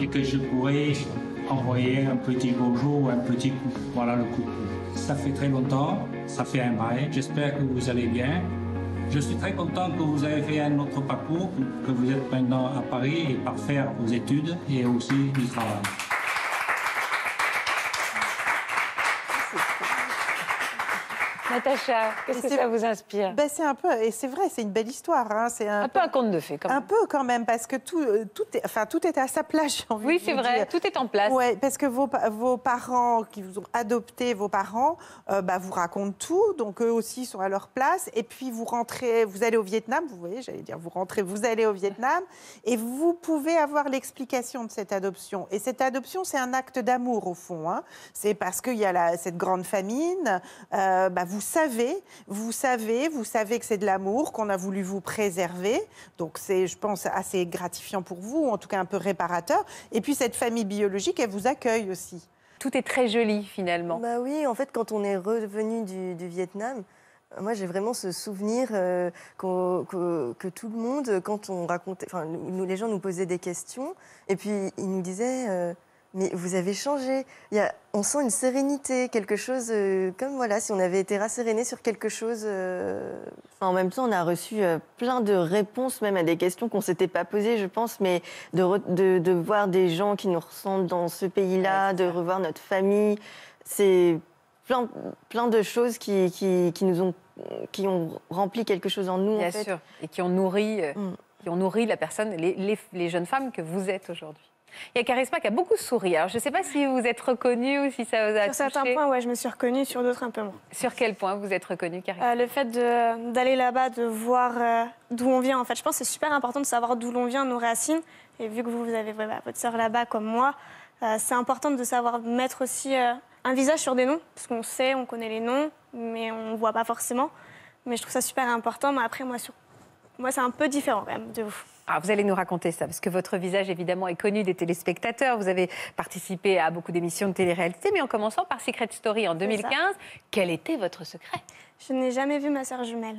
et que je pourrais envoyer un petit bonjour ou un petit coucou. Voilà le coucou. Ça fait très longtemps, ça fait un bail. J'espère que vous allez bien Je suis très content que vous avez fait un autre parcours, que vous êtes maintenant à Paris et par faire vos études et aussi du travail. Natacha, qu'est-ce que ça vous inspire? Ben c'est un peu, et c'est vrai, c'est une belle histoire. Hein. C'est un peu un conte de fées, quand même. Un peu, quand même, parce que tout est à sa place, j'ai envie de dire. Oui, c'est vrai, tout est en place. Oui, parce que vos parents qui vous ont adopté, vos parents, vous racontent tout, donc eux aussi sont à leur place. Et puis vous rentrez, vous allez au Vietnam, vous voyez, j'allais dire, vous rentrez, vous allez au Vietnam, et vous pouvez avoir l'explication de cette adoption. Et cette adoption, c'est un acte d'amour, au fond. Hein. C'est parce qu'il y a cette grande famine, vous savez que c'est de l'amour, qu'on a voulu vous préserver. Donc c'est, je pense, assez gratifiant pour vous, ou en tout cas un peu réparateur. Et puis cette famille biologique, elle vous accueille aussi. Tout est très joli, finalement. Bah oui, en fait, quand on est revenu du Vietnam, moi j'ai vraiment ce souvenir que tout le monde, quand on racontait... Enfin, les gens nous posaient des questions, et puis ils nous disaient... mais vous avez changé. On sent une sérénité, quelque chose comme voilà, si on avait été rasséréné sur quelque chose. En même temps, on a reçu plein de réponses, même à des questions qu'on ne s'était pas posées, je pense, mais de voir des gens qui nous ressemblent dans ce pays-là, ouais, de revoir notre famille. C'est plein de choses qui ont rempli quelque chose en nous, bien en fait. Sûr, et qui ont nourri, la personne, les jeunes femmes que vous êtes aujourd'hui. Il y a Charisma qui a beaucoup souri. Alors, je ne sais pas si vous êtes reconnue ou si ça vous a touché. Sur certains points, ouais, je me suis reconnue, sur d'autres un peu moins. Sur quel point vous êtes reconnue, Charisma? Le fait d'aller là-bas, de voir d'où on vient, en fait. Je pense que c'est super important de savoir d'où l'on vient, nos racines. Et vu que vous avez votre sœur là-bas comme moi, c'est important de savoir mettre aussi un visage sur des noms. Parce qu'on sait, on connaît les noms, mais on ne voit pas forcément. Mais je trouve ça super important. Mais après, moi c'est un peu différent quand même de vous. Alors vous allez nous raconter ça, parce que votre visage, évidemment, est connu des téléspectateurs. Vous avez participé à beaucoup d'émissions de télé-réalité, mais en commençant par Secret Story en 2015. Quel était votre secret? Je n'ai jamais vu ma sœur jumelle.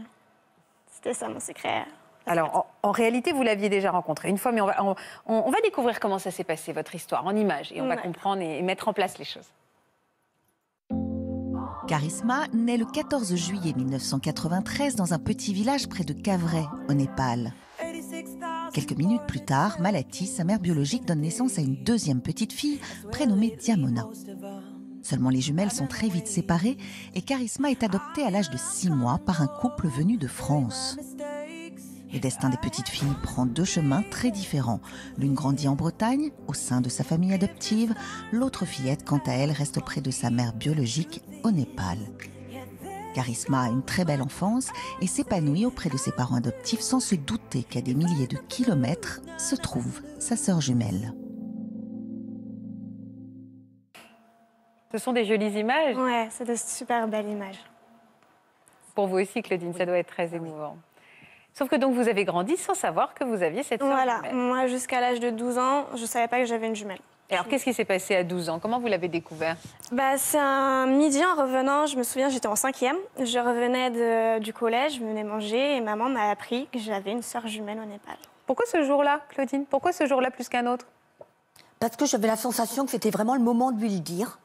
C'était ça, mon secret. Alors, en réalité, vous l'aviez déjà rencontrée une fois, mais on va découvrir comment ça s'est passé, votre histoire, en images, et on va comprendre et mettre en place les choses. Charisma naît le 14 juillet 1993 dans un petit village près de Cavray, au Népal. Quelques minutes plus tard, Malati, sa mère biologique, donne naissance à une deuxième petite fille prénommée Diamona. Seulement les jumelles sont très vite séparées et Charisma est adoptée à l'âge de 6 mois par un couple venu de France. Le destin des petites filles prend 2 chemins très différents. L'une grandit en Bretagne, au sein de sa famille adoptive. L'autre fillette, quant à elle, reste auprès de sa mère biologique au Népal. Charisma a une très belle enfance et s'épanouit auprès de ses parents adoptifs sans se douter qu'à des milliers de kilomètres se trouve sa sœur jumelle. Ce sont des jolies images. Ouais, c'est de super belles images. Pour vous aussi, Claudine, ça doit être très émouvant. Sauf que donc vous avez grandi sans savoir que vous aviez cette sœur jumelle. Moi jusqu'à l'âge de 12 ans, je ne savais pas que j'avais une jumelle. Et alors, qu'est-ce qui s'est passé à 12 ans? Comment vous l'avez découvert? C'est un midi en revenant, je me souviens, j'étais en 5e. Je revenais du collège, je venais manger et maman m'a appris que j'avais une sœur jumelle au Népal. Pourquoi ce jour-là, Claudine? Pourquoi ce jour-là plus qu'un autre? Parce que j'avais la sensation que c'était vraiment le moment de lui le dire.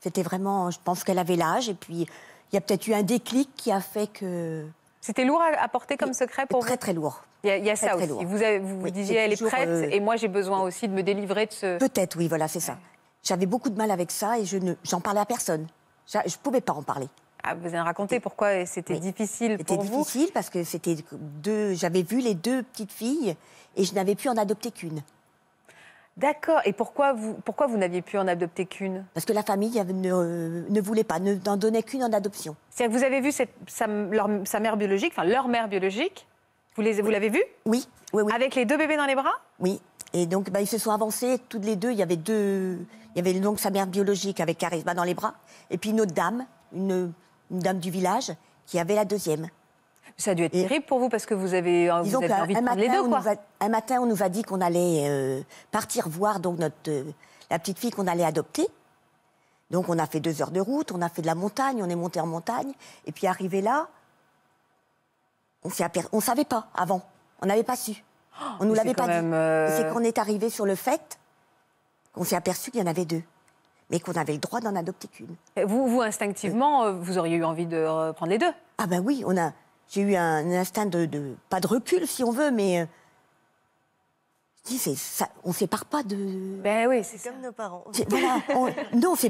C'était vraiment, je pense qu'elle avait l'âge et puis il y a peut-être eu un déclic qui a fait que... C'était lourd à porter comme secret pour vous? Très, très lourd. Il y a ça aussi. Vous disiez, elle est prête, et moi, j'ai besoin aussi de me délivrer de ce... Peut-être, oui, voilà, c'est ça. J'avais beaucoup de mal avec ça, et j'en parlais à personne. Je ne pouvais pas en parler. Ah, vous avez raconté pourquoi c'était difficile pour vous? C'était difficile, parce que c'était j'avais vu les 2 petites filles, et je n'avais pu en adopter qu'une. D'accord. Et pourquoi vous n'aviez pu en adopter qu'une? Parce que la famille ne voulait pas, n'en donnait qu'une en adoption. C'est-à-dire que vous avez vu sa mère biologique, enfin leur mère biologique, vous l'avez vue? Oui. Oui, oui. Avec les 2 bébés dans les bras? Oui. Et donc ils se sont avancés, toutes les 2. Il y avait donc sa mère biologique avec Charisma dans les bras, et puis une autre dame, une dame du village, qui avait la 2e. Ça a dû être terrible pour vous, parce que vous avez envie de prendre les 2, quoi. Un matin, on nous a dit qu'on allait partir voir donc la petite fille qu'on allait adopter. Donc on a fait 2 heures de route, on a fait de la montagne, on est monté en montagne. Et puis arrivé là, on ne savait pas avant, on n'avait pas su. On ne nous l'avait pas dit. C'est qu'on est arrivé sur le fait qu'on s'est aperçu qu'il y en avait 2. Mais qu'on avait le droit d'en adopter qu'une. Vous, instinctivement, vous auriez eu envie de prendre les 2? Ah ben oui, j'ai eu un instinct de pas de recul, si on veut, mais... Je dis, ça, on ne sépare pas de... Ben oui, c'est comme ça. Nos parents. Voilà, non, c'est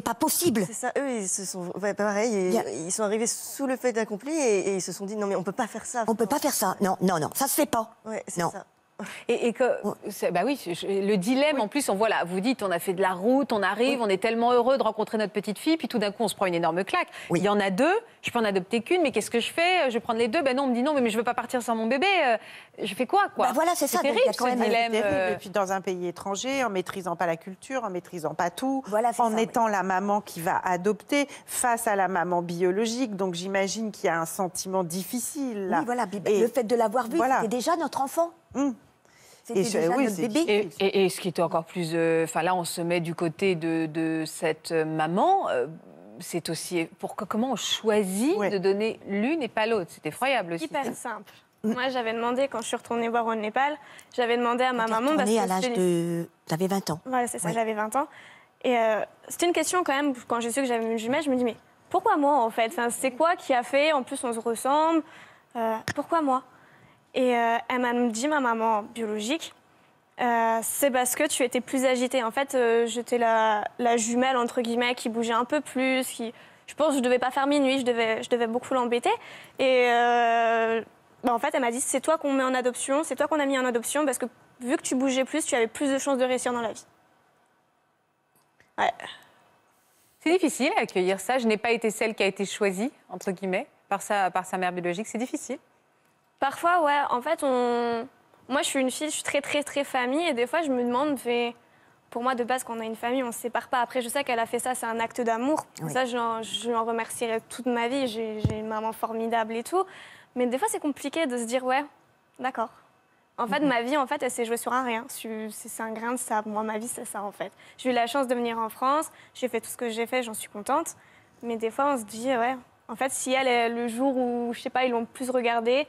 pas possible. C'est ça, eux, ils se sont... Ouais, pareil, ils sont arrivés sous le fait accompli et ils se sont dit, non, mais on ne peut pas faire ça. On ne peut pas faire ça, non, non, non, ça ne se fait pas. Ouais, c'est ça. Et que, bah oui, le dilemme, en plus, on voit là, vous dites, on a fait de la route, on arrive, on est tellement heureux de rencontrer notre petite fille, puis tout d'un coup, on se prend une énorme claque. Il y en a deux, je peux en adopter qu'une, mais qu'est-ce que je fais? Je vais prendre les deux, ben non, on me dit non, mais je veux pas partir sans mon bébé, je fais quoi? Bah voilà, c'est ça, terrible, donc, ce dilemme. Et puis dans un pays étranger, en maîtrisant pas la culture, en maîtrisant pas tout, voilà, en étant la maman qui va adopter face à la maman biologique, donc j'imagine qu'il y a un sentiment difficile. Là. Oui, voilà, et le fait de l'avoir vu, voilà. C'était déjà notre enfant. Mmh. Et, ce qui était encore plus... Enfin là, on se met du côté de cette maman. C'est aussi... Comment on choisit de donner l'une et pas l'autre? C'est effroyable aussi. Hyper simple. Moi, j'avais demandé, quand je suis retournée voir au Népal, j'avais demandé à ma maman... Parce que à l'âge de... T'avais 20 ans. Voilà, c'est ça, j'avais 20 ans. Et c'était une question quand même, quand j'ai su que j'avais une jumelle, je me dis, mais pourquoi moi en fait? Enfin, c'est quoi qui a fait? En plus, on se ressemble. Pourquoi moi? Et elle m'a dit, ma maman biologique, c'est parce que tu étais plus agitée. En fait, j'étais la jumelle, entre guillemets, qui bougeait un peu plus. Je pense que je devais pas faire minuit, je devais beaucoup l'embêter. Et en fait, elle m'a dit, c'est toi qu'on met en adoption, c'est toi qu'on a mis en adoption, parce que vu que tu bougeais plus, tu avais plus de chances de réussir dans la vie. Ouais. C'est difficile à accueillir ça. Je n'ai pas été celle qui a été choisie, entre guillemets, par sa mère biologique. C'est difficile. Parfois, ouais, en fait, moi, je suis une fille, je suis très, très, très famille. Et des fois, je me demande, mais pour moi, de base, quand on a une famille, on ne se sépare pas. Après, je sais qu'elle a fait ça, c'est un acte d'amour. Oui. Ça, je l'en remercierai toute ma vie. J'ai une maman formidable et tout. Mais des fois, c'est compliqué de se dire, ouais, d'accord. En fait, ma vie, en fait, elle s'est jouée sur un rien. C'est un grain de sable. Moi, ma vie, c'est ça, en fait. J'ai eu la chance de venir en France. J'ai fait tout ce que j'ai fait, j'en suis contente. Mais des fois, on se dit, ouais, en fait, si elle, le jour où, je sais pas, ils l'ont plus regardée,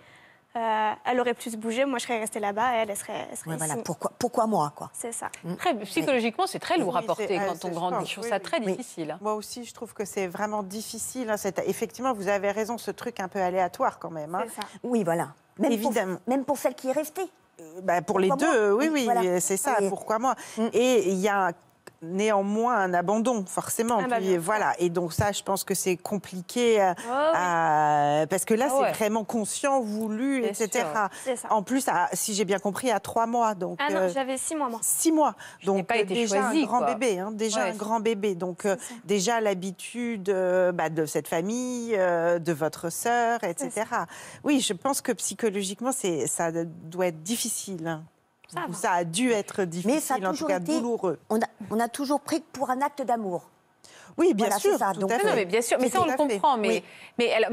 elle aurait plus bougé, moi je serais restée là-bas, elle serait ici. Voilà. Pourquoi moi, quoi. C'est ça. Après, psychologiquement, c'est très lourd à porter quand on grandit. Je trouve ça très difficile. Moi aussi, je trouve que c'est vraiment difficile. Hein, effectivement, vous avez raison, ce truc un peu aléatoire quand même. Hein. Ça. Oui, voilà. Même évidemment. Même pour celle qui est restée. Bah, pour pourquoi les deux, oui, voilà. C'est ça, et... pourquoi moi. Et il y a... Néanmoins, un abandon, forcément. Ah bah puis, voilà. Et donc ça, je pense que c'est compliqué parce que là, c'est vraiment conscient, voulu, etc. En plus, si j'ai bien compris, à 3 mois. Donc, ah non, j'avais 6 mois. Moi. 6 mois. Donc pas été déjà choisie, un grand bébé, hein, déjà un grand bébé. Donc déjà l'habitude de cette famille, de votre sœur, etc. Oui, je pense que psychologiquement, ça doit être difficile. Ça a dû être difficile, mais ça a en tout cas été douloureux. On a toujours pris pour un acte d'amour. Oui, bien sûr. Ça, donc... non, mais bien sûr, mais ça, on le comprend. Mais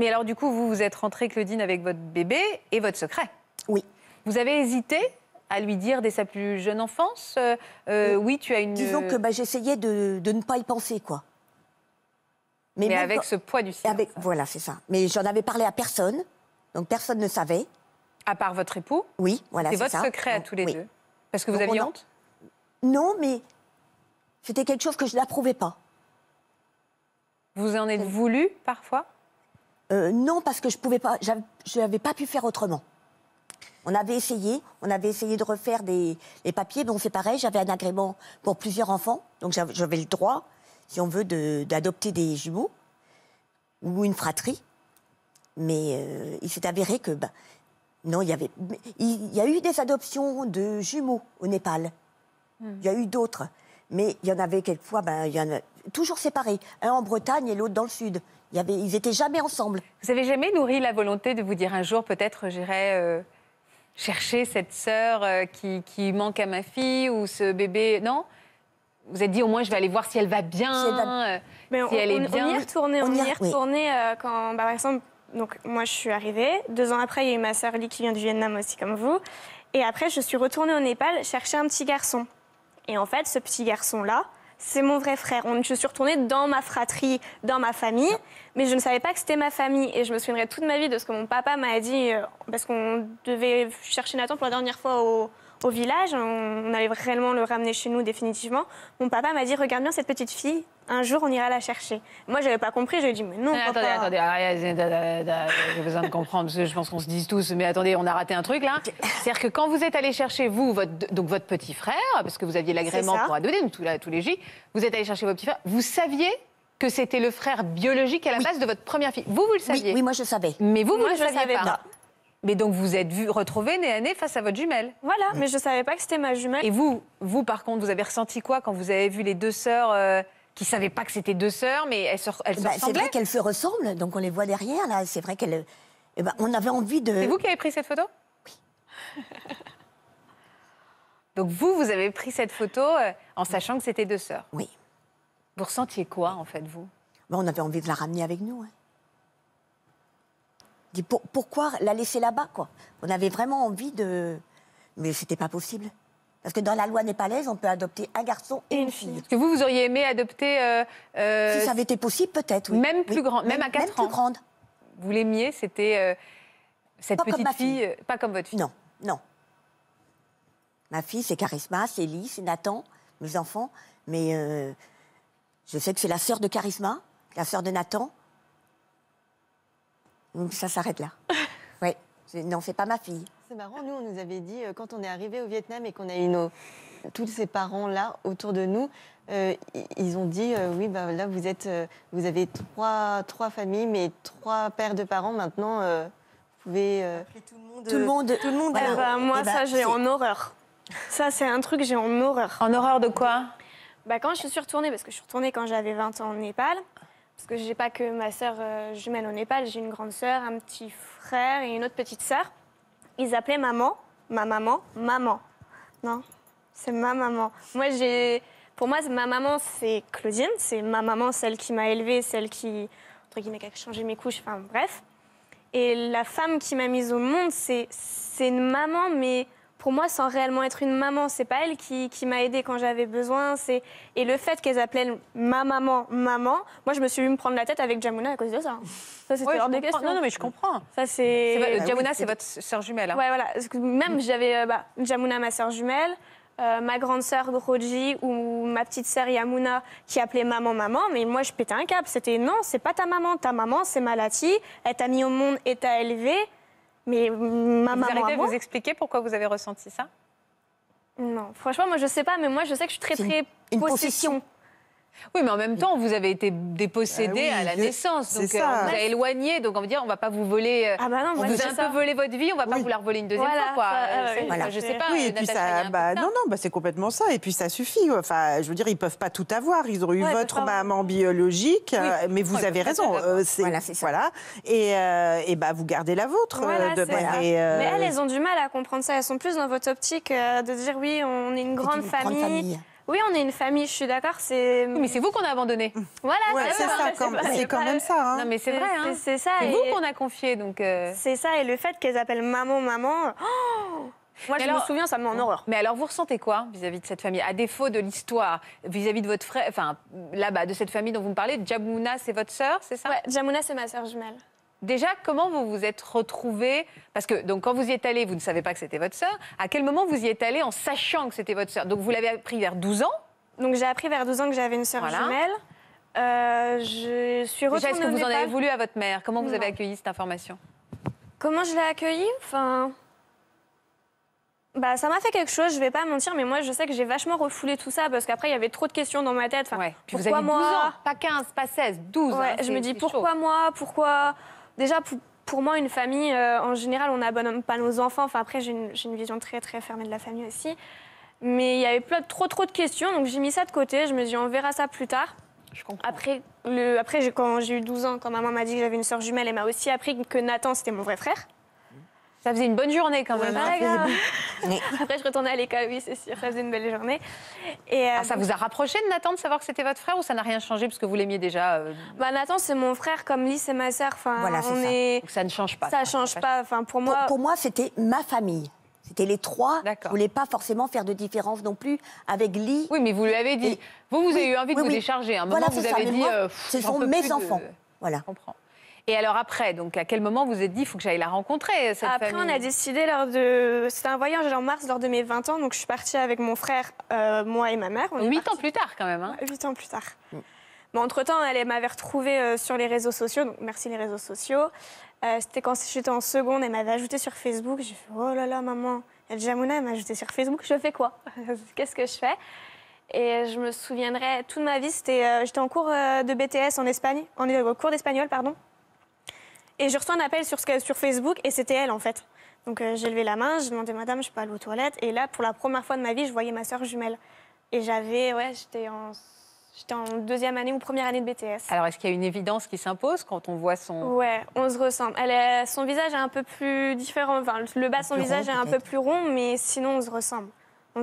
alors, du coup, vous êtes rentrée, Claudine, avec votre bébé et votre secret. Oui. Vous avez hésité à lui dire dès sa plus jeune enfance oui, tu as une... Disons que j'essayais de ne pas y penser, quoi. Mais avec ce poids du silence. Voilà, c'est ça. Mais j'en avais parlé à personne, donc personne ne savait. À part votre époux? Oui, voilà, c'est ça. C'est votre secret à tous les deux? Parce que vous aviez honte? Non, mais c'était quelque chose que je n'approuvais pas. Vous en êtes voulu, parfois? Non, parce que je pouvais pas, je n'avais pas pu faire autrement. On avait essayé de refaire des papiers, bon, c'est pareil, j'avais un agrément pour plusieurs enfants, donc j'avais le droit, si on veut, d'adopter des jumeaux ou une fratrie, mais il s'est avéré que... non, il y a eu des adoptions de jumeaux au Népal. Il y a eu d'autres. Mais il y en avait quelquefois, il y en a toujours séparés. Un en Bretagne et l'autre dans le sud. Ils n'étaient jamais ensemble. Vous n'avez jamais nourri la volonté de vous dire un jour, peut-être, j'irai chercher cette sœur qui manque à ma fille ou ce bébé? Non? Vous êtes dit, au moins, je vais aller voir si elle va bien. On y est retourné. On y est retourné quand, par exemple... Donc, moi, je suis arrivée. 2 ans après, il y a eu ma sœur Lee qui vient du Vietnam aussi, comme vous. Et après, je suis retournée au Népal chercher un petit garçon. Et en fait, ce petit garçon-là, c'est mon vrai frère. Je suis retournée dans ma fratrie, dans ma famille, mais je ne savais pas que c'était ma famille. Et je me souviendrai toute ma vie de ce que mon papa m'a dit, parce qu'on devait chercher Nathan pour la dernière fois au, au village. On allait réellement le ramener chez nous définitivement. Mon papa m'a dit, regarde bien cette petite fille, un jour on ira la chercher. Moi, j'avais pas compris, j'ai dit, mais non, papa. Attendez, j'ai besoin de comprendre, parce que je pense qu'on se dit tous, mais attendez, on a raté un truc là. C'est-à-dire que quand vous êtes allé chercher, vous, votre petit frère, parce que vous aviez l'agrément pour adopter, donc tous les J, vous êtes allé chercher votre petit frère, vous saviez que c'était le frère biologique à la base de votre première fille. Vous le saviez. Oui, moi je savais. Mais vous, vous ne le saviez pas. Non. Mais donc vous êtes retrouvés nez à nez face à votre jumelle. Voilà, mais je ne savais pas que c'était ma jumelle. Et vous par contre, vous avez ressenti quoi quand vous avez vu les deux sœurs qui ne savaient pas que c'était deux sœurs, mais elles se ressemblaient? C'est vrai qu'elles se ressemblent, donc on les voit derrière, là. C'est vrai qu'elles... Eh ben, on avait envie de... C'est vous qui avez pris cette photo? Oui. Donc vous avez pris cette photo en sachant que c'était deux sœurs? Oui. Vous ressentiez quoi, en fait, vous? On avait envie de la ramener avec nous. Pourquoi la laisser là-bas, quoi? On avait vraiment envie de... Mais c'était pas possible. Parce que dans la loi népalaise, on peut adopter un garçon et une fille. Parce que vous, vous auriez aimé adopter... Si ça avait été possible, peut-être, oui. Même plus grande, même à 4 ans. Même plus grande. Vous l'aimiez, c'était cette petite fille, pas comme votre fille? Non, non. Ma fille, c'est Charisma, c'est Lee, c'est Nathan, mes enfants, mais... Je sais que c'est la sœur de Charisma, la sœur de Nathan. Donc ça s'arrête là. Ouais. Non, c'est pas ma fille. C'est marrant, nous, on nous avait dit, quand on est arrivé au Vietnam et qu'on a eu tous ces parents-là autour de nous, ils ont dit, oui, bah, là, vous avez trois familles, mais trois paires de parents maintenant. Vous pouvez... Tout le monde. Voilà. Moi, ça, j'ai en horreur. Ça, c'est un truc, j'ai en horreur. En horreur de quoi? Quand je suis retournée, parce que je suis retournée quand j'avais 20 ans au Népal, parce que j'ai pas que ma sœur jumelle au Népal, j'ai une grande sœur, un petit frère et une autre petite sœur. Ils appelaient ma maman. Non, c'est ma maman. Moi, pour moi, ma maman, c'est Claudine, c'est ma maman, celle qui m'a élevée, celle qui, entre guillemets, qui a changé mes couches, enfin bref. Et la femme qui m'a mise au monde, c'est une maman, mais... Pour moi, sans réellement être une maman, c'est pas elle qui m'a aidée quand j'avais besoin. Et le fait qu'elles appelaient ma maman, maman, moi, je me suis vu me prendre la tête avec Jamuna à cause de ça. Ça, c'était hors de question. Non, mais je comprends. Ça, Jamuna, c'est votre sœur jumelle. Hein. Ouais, voilà. Même, j'avais Jamuna, ma sœur jumelle, ma grande sœur Groji ou ma petite sœur Diamona qui appelait maman, maman. Mais moi, je pétais un câble. C'était non, c'est pas ta maman. Ta maman, c'est Malati. Elle t'a mis au monde et t'a élevée. Mais ma maman... Vous arrivez à vous expliquer pourquoi vous avez ressenti ça? Non, franchement, moi, je sais pas, mais moi, je sais que je suis très possession. Oui, mais en même temps, vous avez été dépossédée à la naissance. Donc, on vous a éloigné. Donc, on va dire, on va pas vous voler... Ah bah non, moi, vous a un peu volé votre vie, on va pas vous la revoler une deuxième fois, quoi. Voilà. Je sais pas. Oui, et puis ça... c'est complètement ça. Et puis, ça suffit. Enfin, je veux dire, ils peuvent pas tout avoir. Ils ont eu votre maman biologique, mais vous avez raison. Voilà. Et bah, vous gardez la vôtre. Mais elles ont du mal à comprendre ça. Elles sont plus dans votre optique de dire, oui, on est une grande famille. Oui, on est une famille, je suis d'accord, c'est... Mais c'est vous qu'on a abandonné. Voilà, c'est ça. C'est quand même ça. Non, mais c'est vrai. C'est ça. C'est vous qu'on a confié, donc... C'est ça, et le fait qu'elles appellent maman, maman... Moi, je me souviens, ça me met en horreur. Mais alors, vous ressentez quoi vis-à-vis de cette famille? À défaut de l'histoire, vis-à-vis de votre frère... Enfin, là-bas, de cette famille dont vous me parlez, Jamuna, c'est votre sœur, c'est ça? Ouais, Jamuna, c'est ma sœur jumelle. Déjà, comment vous vous êtes retrouvés? Parce que donc, quand vous y êtes allés, vous ne savez pas que c'était votre sœur. À quel moment vous y êtes allés en sachant que c'était votre sœur? Donc, vous l'avez appris vers 12 ans? Donc, j'ai appris vers 12 ans que j'avais une sœur jumelle. Je suis retournée. Est-ce que vous en avez voulu à votre mère? Comment vous avez accueilli cette information? Comment je l'ai accueillie? Ça m'a fait quelque chose, je vais pas mentir, mais moi je sais que j'ai vachement refoulé tout ça parce qu'après il y avait trop de questions dans ma tête. Puis vous avez 12 ans, pas 15, pas 16, 12 ans. Je me dis pourquoi moi, pourquoi... Déjà, pour moi, une famille, en général, on n'abandonne pas nos enfants. Enfin, après, j'ai une vision très, très fermée de la famille aussi. Mais il y avait trop de questions, donc j'ai mis ça de côté. Je me suis dit, on verra ça plus tard. Je comprends. Après, quand j'ai eu 12 ans, quand maman m'a dit que j'avais une sœur jumelle, elle m'a aussi appris que Nathan, c'était mon vrai frère. Ça faisait une bonne journée, quand même. Après, je retournais à l'école, oui, c'est sûr, ça faisait une belle journée. Et, ça vous a rapproché de Nathan, de savoir que c'était votre frère, ou ça n'a rien changé, parce que vous l'aimiez déjà? Nathan, c'est mon frère, comme Lys, c'est ma sœur. Voilà, c'est ça. Donc, ça ne change pas. Ça ne change pas. Pour moi, c'était ma famille. C'était les trois. Je ne voulais pas forcément faire de différence non plus avec Lee. Oui, mais vous lui avez dit. Vous avez eu envie de vous décharger. À un moment, vous avez dit... Ce sont mes enfants. Voilà. Je comprends. Et alors après, donc à quel moment vous vous êtes dit, il faut que j'aille la rencontrer, cette famille? Après, on a décidé, c'était un voyage en mars, lors de mes 20 ans, donc je suis partie avec mon frère, moi et ma mère. 8 ans plus tard quand même. Hein. 8 ans plus tard. Mmh. Mais entre-temps, elle m'avait retrouvée sur les réseaux sociaux, donc merci les réseaux sociaux. C'était quand j'étais en seconde, elle m'avait ajoutée sur Facebook. J'ai fait, oh là là, maman, Jamuna, elle m'a ajoutée sur Facebook, je fais quoi? Qu'est-ce que je fais? Et je me souviendrai toute ma vie, j'étais en cours de BTS en Espagne, en cours d'espagnol, pardon. Et je reçois un appel sur Facebook, et c'était elle, en fait. Donc j'ai levé la main, j'ai demandé, madame, je peux aller aux toilettes. Et là, pour la première fois de ma vie, je voyais ma soeur jumelle. Et j'étais en deuxième année ou première année de BTS. Alors, est-ce qu'il y a une évidence qui s'impose quand on voit son... Ouais, on se ressemble. Son visage est un peu plus différent. Enfin, le bas de son visage est un peu plus rond, mais sinon, on se ressemble.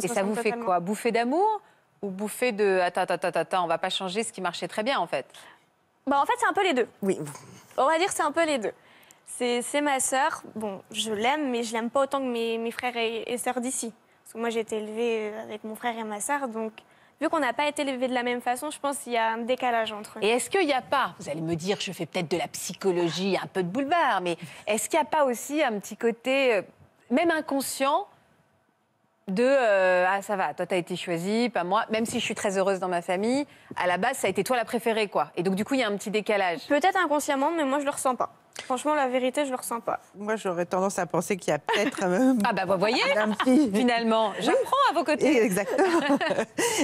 Et ça vous fait quoi? Bouffée d'amour ou bouffée de... Attends, on va pas changer ce qui marchait très bien, en fait. Bah, en fait, c'est un peu les deux. Oui. On va dire que c'est un peu les deux. C'est ma sœur. Bon, je l'aime, mais je l'aime pas autant que mes frères et sœurs d'ici. Parce que moi, j'ai été élevée avec mon frère et ma sœur, donc... Vu qu'on n'a pas été élevés de la même façon, je pense qu'il y a un décalage entre eux. Et est-ce qu'il n'y a pas, vous allez me dire, je fais peut-être de la psychologie, un peu de boulevard, mais est-ce qu'il n'y a pas aussi un petit côté, même inconscient, de ah ça va, toi t'as été choisie, pas moi, même si je suis très heureuse dans ma famille, à la base ça a été toi la préférée quoi. Et donc du coup il y a un petit décalage. Peut-être inconsciemment, mais moi je le ressens pas. Franchement, la vérité, je le ressens pas. Moi, j'aurais tendance à penser qu'il y a peut-être... Ah bah, vous voyez, finalement, j'apprends à vos côtés. Exactement.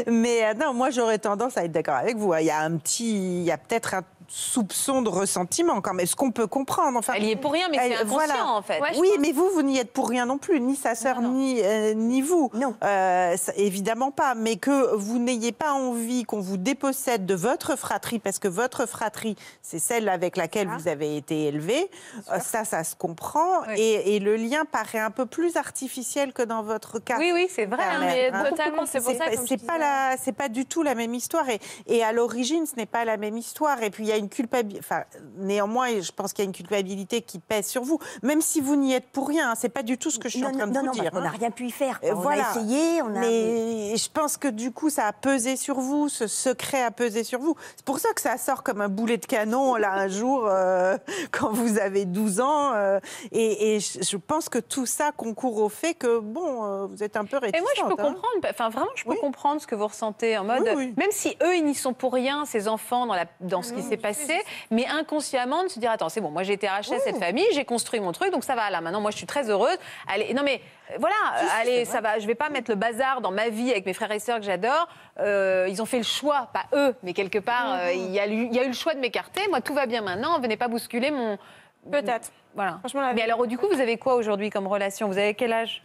Mais non, moi, j'aurais tendance à être d'accord avec vous. Il y a un petit... Il y a peut-être un soupçon de ressentiment, quand même. Ce qu'on peut comprendre, enfin... Elle y est pour rien, mais c'est inconscient, voilà. En fait. Ouais, oui, pense... mais vous n'y êtes pour rien non plus. Ni sa sœur, ni vous. Non. Ça, évidemment pas. Mais que vous n'ayez pas envie qu'on vous dépossède de votre fratrie, parce que votre fratrie, c'est celle avec laquelle vous avez été élevée. Ça se comprend, oui. Et le lien paraît un peu plus artificiel que dans votre cas. Oui, oui, c'est vrai, mais totalement, c'est pour ça que c'est pas du tout la même histoire, et à l'origine, ce n'est pas la même histoire, et puis il y a une culpabilité, enfin, néanmoins, je pense qu'il y a une culpabilité qui pèse sur vous, même si vous n'y êtes pour rien, hein, c'est pas du tout ce que je suis en train de vous dire. On n'a rien pu y faire, voilà. On a essayé, mais je pense que du coup, ça a pesé sur vous, ce secret a pesé sur vous, c'est pour ça que ça sort comme un boulet de canon, là, un jour, quand vous avez 12 ans, et je pense que tout ça concourt au fait que, bon, vous êtes un peu réticente. Et moi, je peux comprendre, enfin, vraiment, je peux comprendre ce que vous ressentez, en mode, même si eux, ils n'y sont pour rien, ces enfants, dans ce qui s'est passé, mais inconsciemment, de se dire, attends, c'est bon, moi, j'ai été arrachée à cette famille, j'ai construit mon truc, donc ça va, là, maintenant, moi, je suis très heureuse. Allez, non, mais, voilà, allez, ça va, je vais pas mettre le bazar dans ma vie avec mes frères et sœurs que j'adore, ils ont fait le choix, pas eux, mais quelque part, il y a eu le choix de m'écarter, moi, tout va bien maintenant, venez pas bousculer mon... Peut-être. Voilà. Mais alors, du coup, vous avez quoi aujourd'hui comme relation? Vous avez quel âge?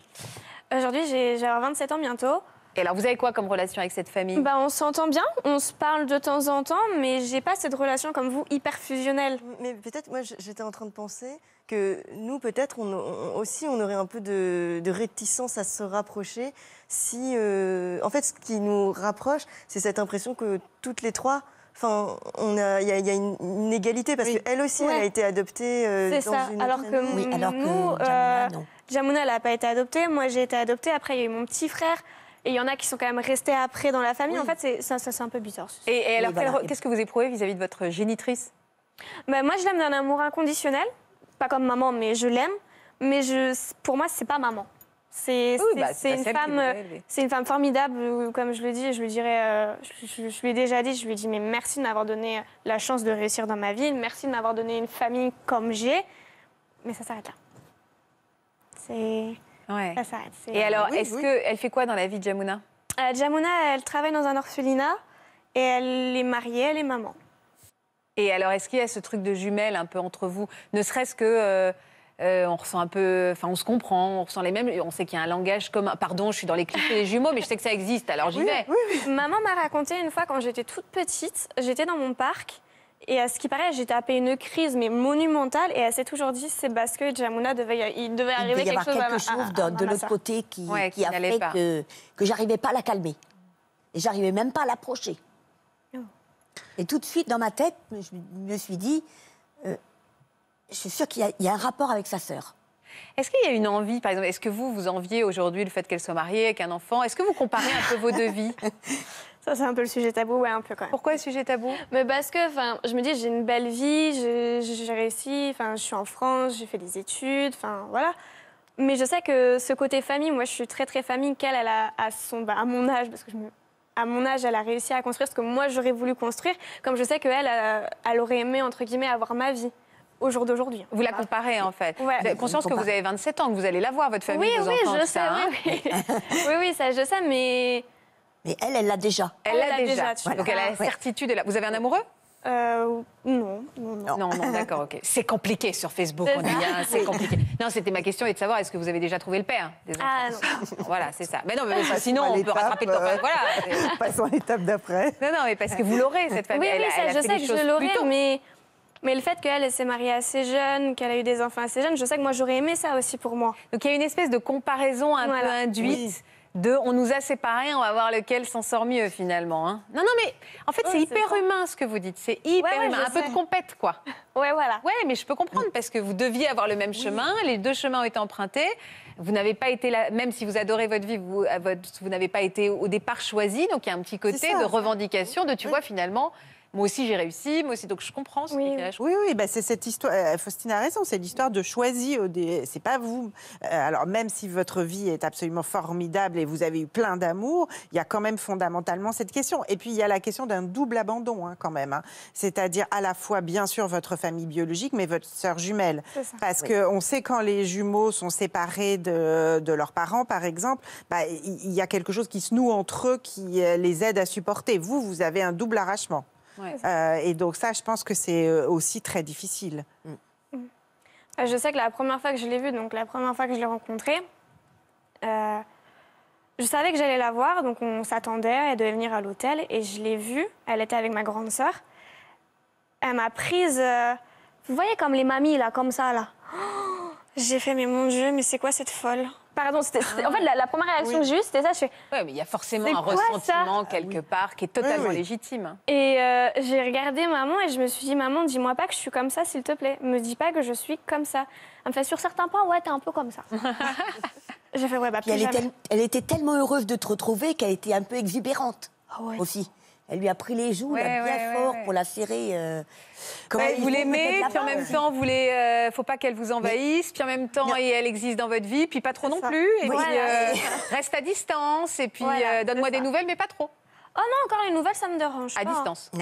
Aujourd'hui, j'ai 27 ans bientôt. Et alors, vous avez quoi comme relation avec cette famille? Bah, on s'entend bien, on se parle de temps en temps, mais j'ai pas cette relation comme vous, hyper fusionnelle. Mais peut-être, moi, j'étais en train de penser que nous, peut-être, on aurait un peu de réticence à se rapprocher si... en fait, ce qui nous rapproche, c'est cette impression que toutes les trois... Enfin, il y a une égalité parce qu'elle aussi, elle a été adoptée. C'est ça. Alors que nous, Jamuna, elle n'a pas été adoptée. Moi, j'ai été adoptée. Après, il y a eu mon petit frère. Et il y en a qui sont quand même restés après dans la famille. Oui. En fait, c'est un peu bizarre. Et alors, voilà. Qu'est-ce que vous éprouvez vis-à-vis de votre génitrice? Bah, moi, je l'aime d'un amour inconditionnel. Pas comme maman, mais je l'aime. Mais pour moi, c'est pas maman. C'est une femme formidable, comme je le dis, je lui dirais, je lui ai déjà dit, je lui ai dit, mais merci de m'avoir donné la chance de réussir dans ma vie, merci de m'avoir donné une famille comme j'ai, mais ça s'arrête là. Ça s'arrête. Et alors, elle fait quoi dans la vie de Jamuna? Jamuna, elle travaille dans un orphelinat et elle est mariée, elle est maman. Et alors, est-ce qu'il y a ce truc de jumelle un peu entre vous, ne serait-ce que... on ressent un peu, enfin on se comprend, on ressent les mêmes, on sait qu'il y a un langage commun. Pardon, je suis dans les clichés des jumeaux, mais je sais que ça existe, alors j'y vais. Oui. Maman m'a raconté une fois quand j'étais toute petite, j'étais dans mon parc et à ce qui paraît, j'ai tapé une crise mais monumentale et elle s'est toujours dit c'est parce que Jamuna devait arriver quelque chose de l'autre côté qui a fait que j'arrivais pas à la calmer et j'arrivais même pas à l'approcher. Oh. Et tout de suite dans ma tête, je me suis dit. Je suis sûre qu'il y a un rapport avec sa sœur. Est-ce qu'il y a une envie, par exemple, est-ce que vous enviez aujourd'hui le fait qu'elle soit mariée avec un enfant? Est-ce que vous comparez un peu vos deux vies? Ça, c'est un peu le sujet tabou, ouais, un peu quand même. Pourquoi le sujet tabou? Mais parce que je me dis, j'ai une belle vie, j'ai réussi, je suis en France, j'ai fait des études, voilà. Mais je sais que ce côté famille, moi je suis très très famille, qu'elle à mon âge, parce que à mon âge, elle a réussi à construire ce que moi j'aurais voulu construire, comme je sais qu'elle, elle aurait aimé, entre guillemets, avoir ma vie. Au jour d'aujourd'hui. Vous la comparez en fait. Ouais. Vous avez conscience que vous avez 27 ans, que vous allez la voir, votre famille, vos enfants, tout ça, hein ? Oui, oui, je sais, oui, ça je sais, mais... Mais elle, elle l'a déjà. Elle l'a déjà. Voilà. Donc elle a la certitude. Elle a... Vous avez un amoureux ? Non, non, non. Non, non, d'accord, ok. C'est compliqué sur Facebook, on dit, hein, c'est compliqué. Non, c'était ma question, et de savoir, est-ce que vous avez déjà trouvé le père des enfants ? Ah non. Voilà, c'est ça. Mais non, mais sinon, on peut rattraper le temps. Voilà. Passons à l'étape d'après. Non, non, mais parce que vous l'aurez, cette famille. Oui, oui, je sais que je l'aurai, mais... Mais le fait qu'elle s'est mariée assez jeune, qu'elle a eu des enfants assez jeunes, je sais que moi j'aurais aimé ça aussi pour moi. Donc il y a une espèce de comparaison un peu induite de on nous a séparés, on va voir lequel s'en sort mieux finalement. Hein. Non, non, mais en fait c'est hyper humain ce que vous dites, c'est hyper humain, un peu de compète quoi. Ouais, voilà. Ouais, mais je peux comprendre parce que vous deviez avoir le même chemin, les deux chemins ont été empruntés. Vous n'avez pas été là, même si vous adorez votre vie, vous n'avez pas été au départ choisi, donc il y a un petit côté de revendication, de tu vois finalement. Moi aussi, j'ai réussi, moi aussi, donc je comprends. Oui, bah, c'est cette histoire, Faustine a raison, c'est l'histoire de choisir, c'est pas vous. Alors, même si votre vie est absolument formidable et vous avez eu plein d'amour, il y a quand même fondamentalement cette question. Et puis, il y a la question d'un double abandon, hein, quand même. Hein. C'est-à-dire, à la fois, bien sûr, votre famille biologique, mais votre sœur jumelle. Parce qu'on sait quand les jumeaux sont séparés de leurs parents, par exemple, bah, il y a quelque chose qui se noue entre eux, qui les aide à supporter. Vous, vous avez un double arrachement. Ouais. Et donc ça, je pense que c'est aussi très difficile. Je sais que la première fois que je l'ai vue, donc la première fois que je l'ai rencontrée, je savais que j'allais la voir, donc on s'attendait, elle devait venir à l'hôtel, et je l'ai vue, elle était avec ma grande sœur. Elle m'a prise, vous voyez comme les mamies, là, comme ça, là. Oh, j'ai fait, mais mon Dieu, mais c'est quoi cette folle ? Pardon, en fait, la première réaction que j'ai eue, c'était ça. Je fais... Oui, mais il y a forcément un ressentiment quelque part qui est totalement légitime. Et j'ai regardé maman et je me suis dit, maman, dis-moi pas que je suis comme ça, s'il te plaît. Me dis pas que je suis comme ça. Elle me fait, sur certains points, ouais, t'es un peu comme ça. J'ai fait, ouais, bah, elle était tellement heureuse de te retrouver qu'elle était un peu exubérante aussi. Elle lui a pris les joues bien fort pour la serrer. Vous l'aimez, puis en même temps, vous ne faut pas qu'elle vous envahisse, puis en même temps, elle existe dans votre vie, puis pas trop non plus. Et puis, reste à distance, et puis donne-moi des nouvelles, mais pas trop. Oh non, encore les nouvelles, ça me dérange pas. À distance. Non.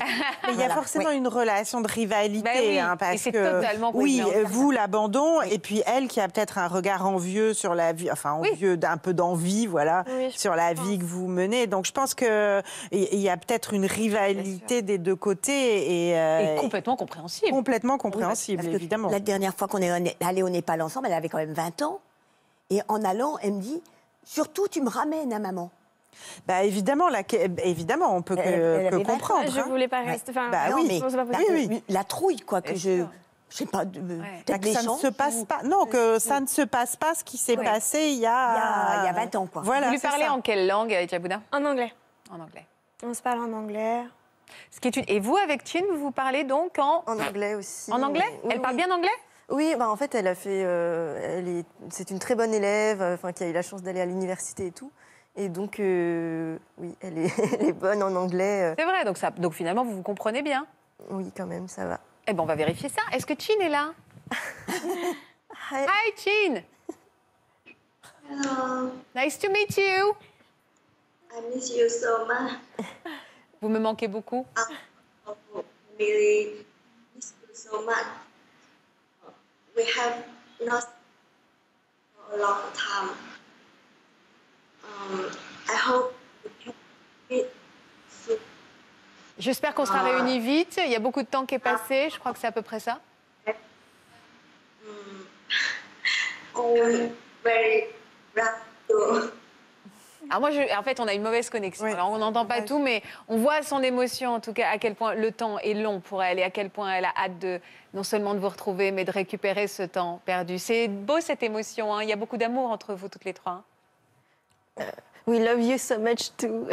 Mais il y a forcément une relation de rivalité, hein, parce que totalement vous l'abandon et puis elle qui a peut-être un regard envieux sur la vie, enfin envieux d'un peu d'envie, voilà, sur la vie que vous menez. Donc je pense que il y a peut-être une rivalité des deux côtés et complètement compréhensible. Complètement compréhensible, évidemment. La dernière fois qu'on est allé au Népal ensemble, elle avait quand même 20 ans et en allant, elle me dit surtout tu me ramènes à maman. Bah évidemment, évidemment, on peut que comprendre. Hein. Je voulais pas rester. Enfin, bah non, mais la trouille, quoi, que je sais pas. Que ça ne se passe pas. Non, que ça ne se passe pas ce qui s'est passé il y a 20 ans, quoi. Voilà, vous lui parlez en quelle langue, Jamuna? En anglais. En anglais. On se parle en anglais. Ce qui est une... Et vous, avec Chin, vous vous parlez donc en anglais aussi. En anglais? Elle parle bien anglais? Oui, bah en fait, elle a fait. C'est une très bonne élève, enfin, qui a eu la chance d'aller à l'université et tout. Et donc, oui, elle est bonne en anglais. C'est vrai, donc finalement, vous vous comprenez bien. Oui, quand même, ça va. Eh bien, on va vérifier ça. Est-ce que Chin est là? Hi, Chin. Hello. Nice to meet you. I miss you so much. Vous me manquez beaucoup. I really miss you so much. We have not for a long time. J'espère qu'on sera réunis vite. Il y a beaucoup de temps qui est passé. Je crois que c'est à peu près ça. Alors moi, en fait, on a une mauvaise connexion. Oui. Alors on n'entend pas tout, mais on voit son émotion, en tout cas, à quel point le temps est long pour elle et à quel point elle a hâte de, non seulement de vous retrouver, mais de récupérer ce temps perdu. C'est beau, cette émotion. Hein. Il y a beaucoup d'amour entre vous, toutes les trois. Hein. We love you so much too,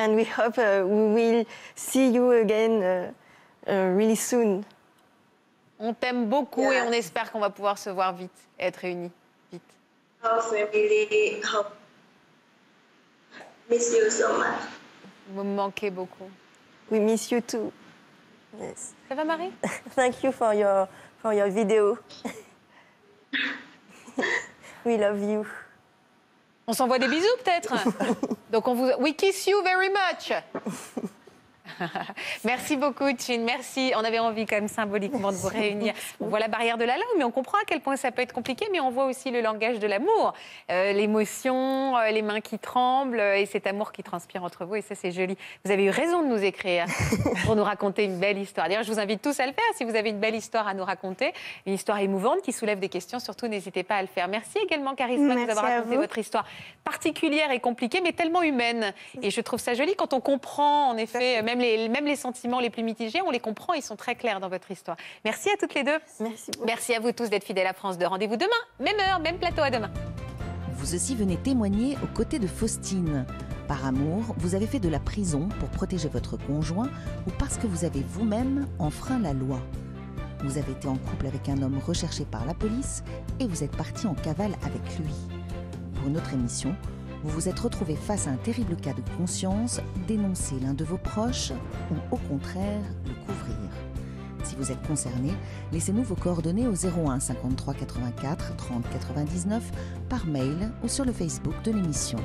and we hope we will see you again really soon. On t'aime beaucoup et on espère qu'on va pouvoir se voir vite, être réunis vite. Oh, we really hope Miss you so much. Vous me manquez beaucoup. We miss you too. Yes. Ça va, Marie? Thank you for your video. We love you. On s'envoie des bisous, peut-être? Donc, on vous... We kiss you very much. Merci beaucoup, Chin. Merci. On avait envie quand même symboliquement de vous réunir. On voit la barrière de la langue, mais on comprend à quel point ça peut être compliqué. Mais on voit aussi le langage de l'amour, l'émotion, les mains qui tremblent et cet amour qui transpire entre vous. Et ça, c'est joli. Vous avez eu raison de nous écrire pour nous raconter une belle histoire. D'ailleurs, je vous invite tous à le faire. Si vous avez une belle histoire à nous raconter, une histoire émouvante qui soulève des questions, surtout n'hésitez pas à le faire. Merci également, Charisma, de nous avoir raconté votre histoire particulière et compliquée, mais tellement humaine. Et je trouve ça joli quand on comprend, en effet, même les sentiments les plus mitigés, on les comprend, ils sont très clairs dans votre histoire. Merci à toutes les deux. Merci beaucoup. Merci à vous tous d'être fidèles à France 2. Rendez-vous demain, même heure, même plateau, à demain. Vous aussi venez témoigner aux côtés de Faustine. Par amour, vous avez fait de la prison pour protéger votre conjoint ou parce que vous avez vous-même enfreint la loi. Vous avez été en couple avec un homme recherché par la police et vous êtes parti en cavale avec lui. Pour notre émission, vous vous êtes retrouvé face à un terrible cas de conscience, dénoncer l'un de vos proches ou au contraire le couvrir. Si vous êtes concerné, laissez-nous vos coordonnées au 01 53 84 30 99 par mail ou sur le Facebook de l'émission.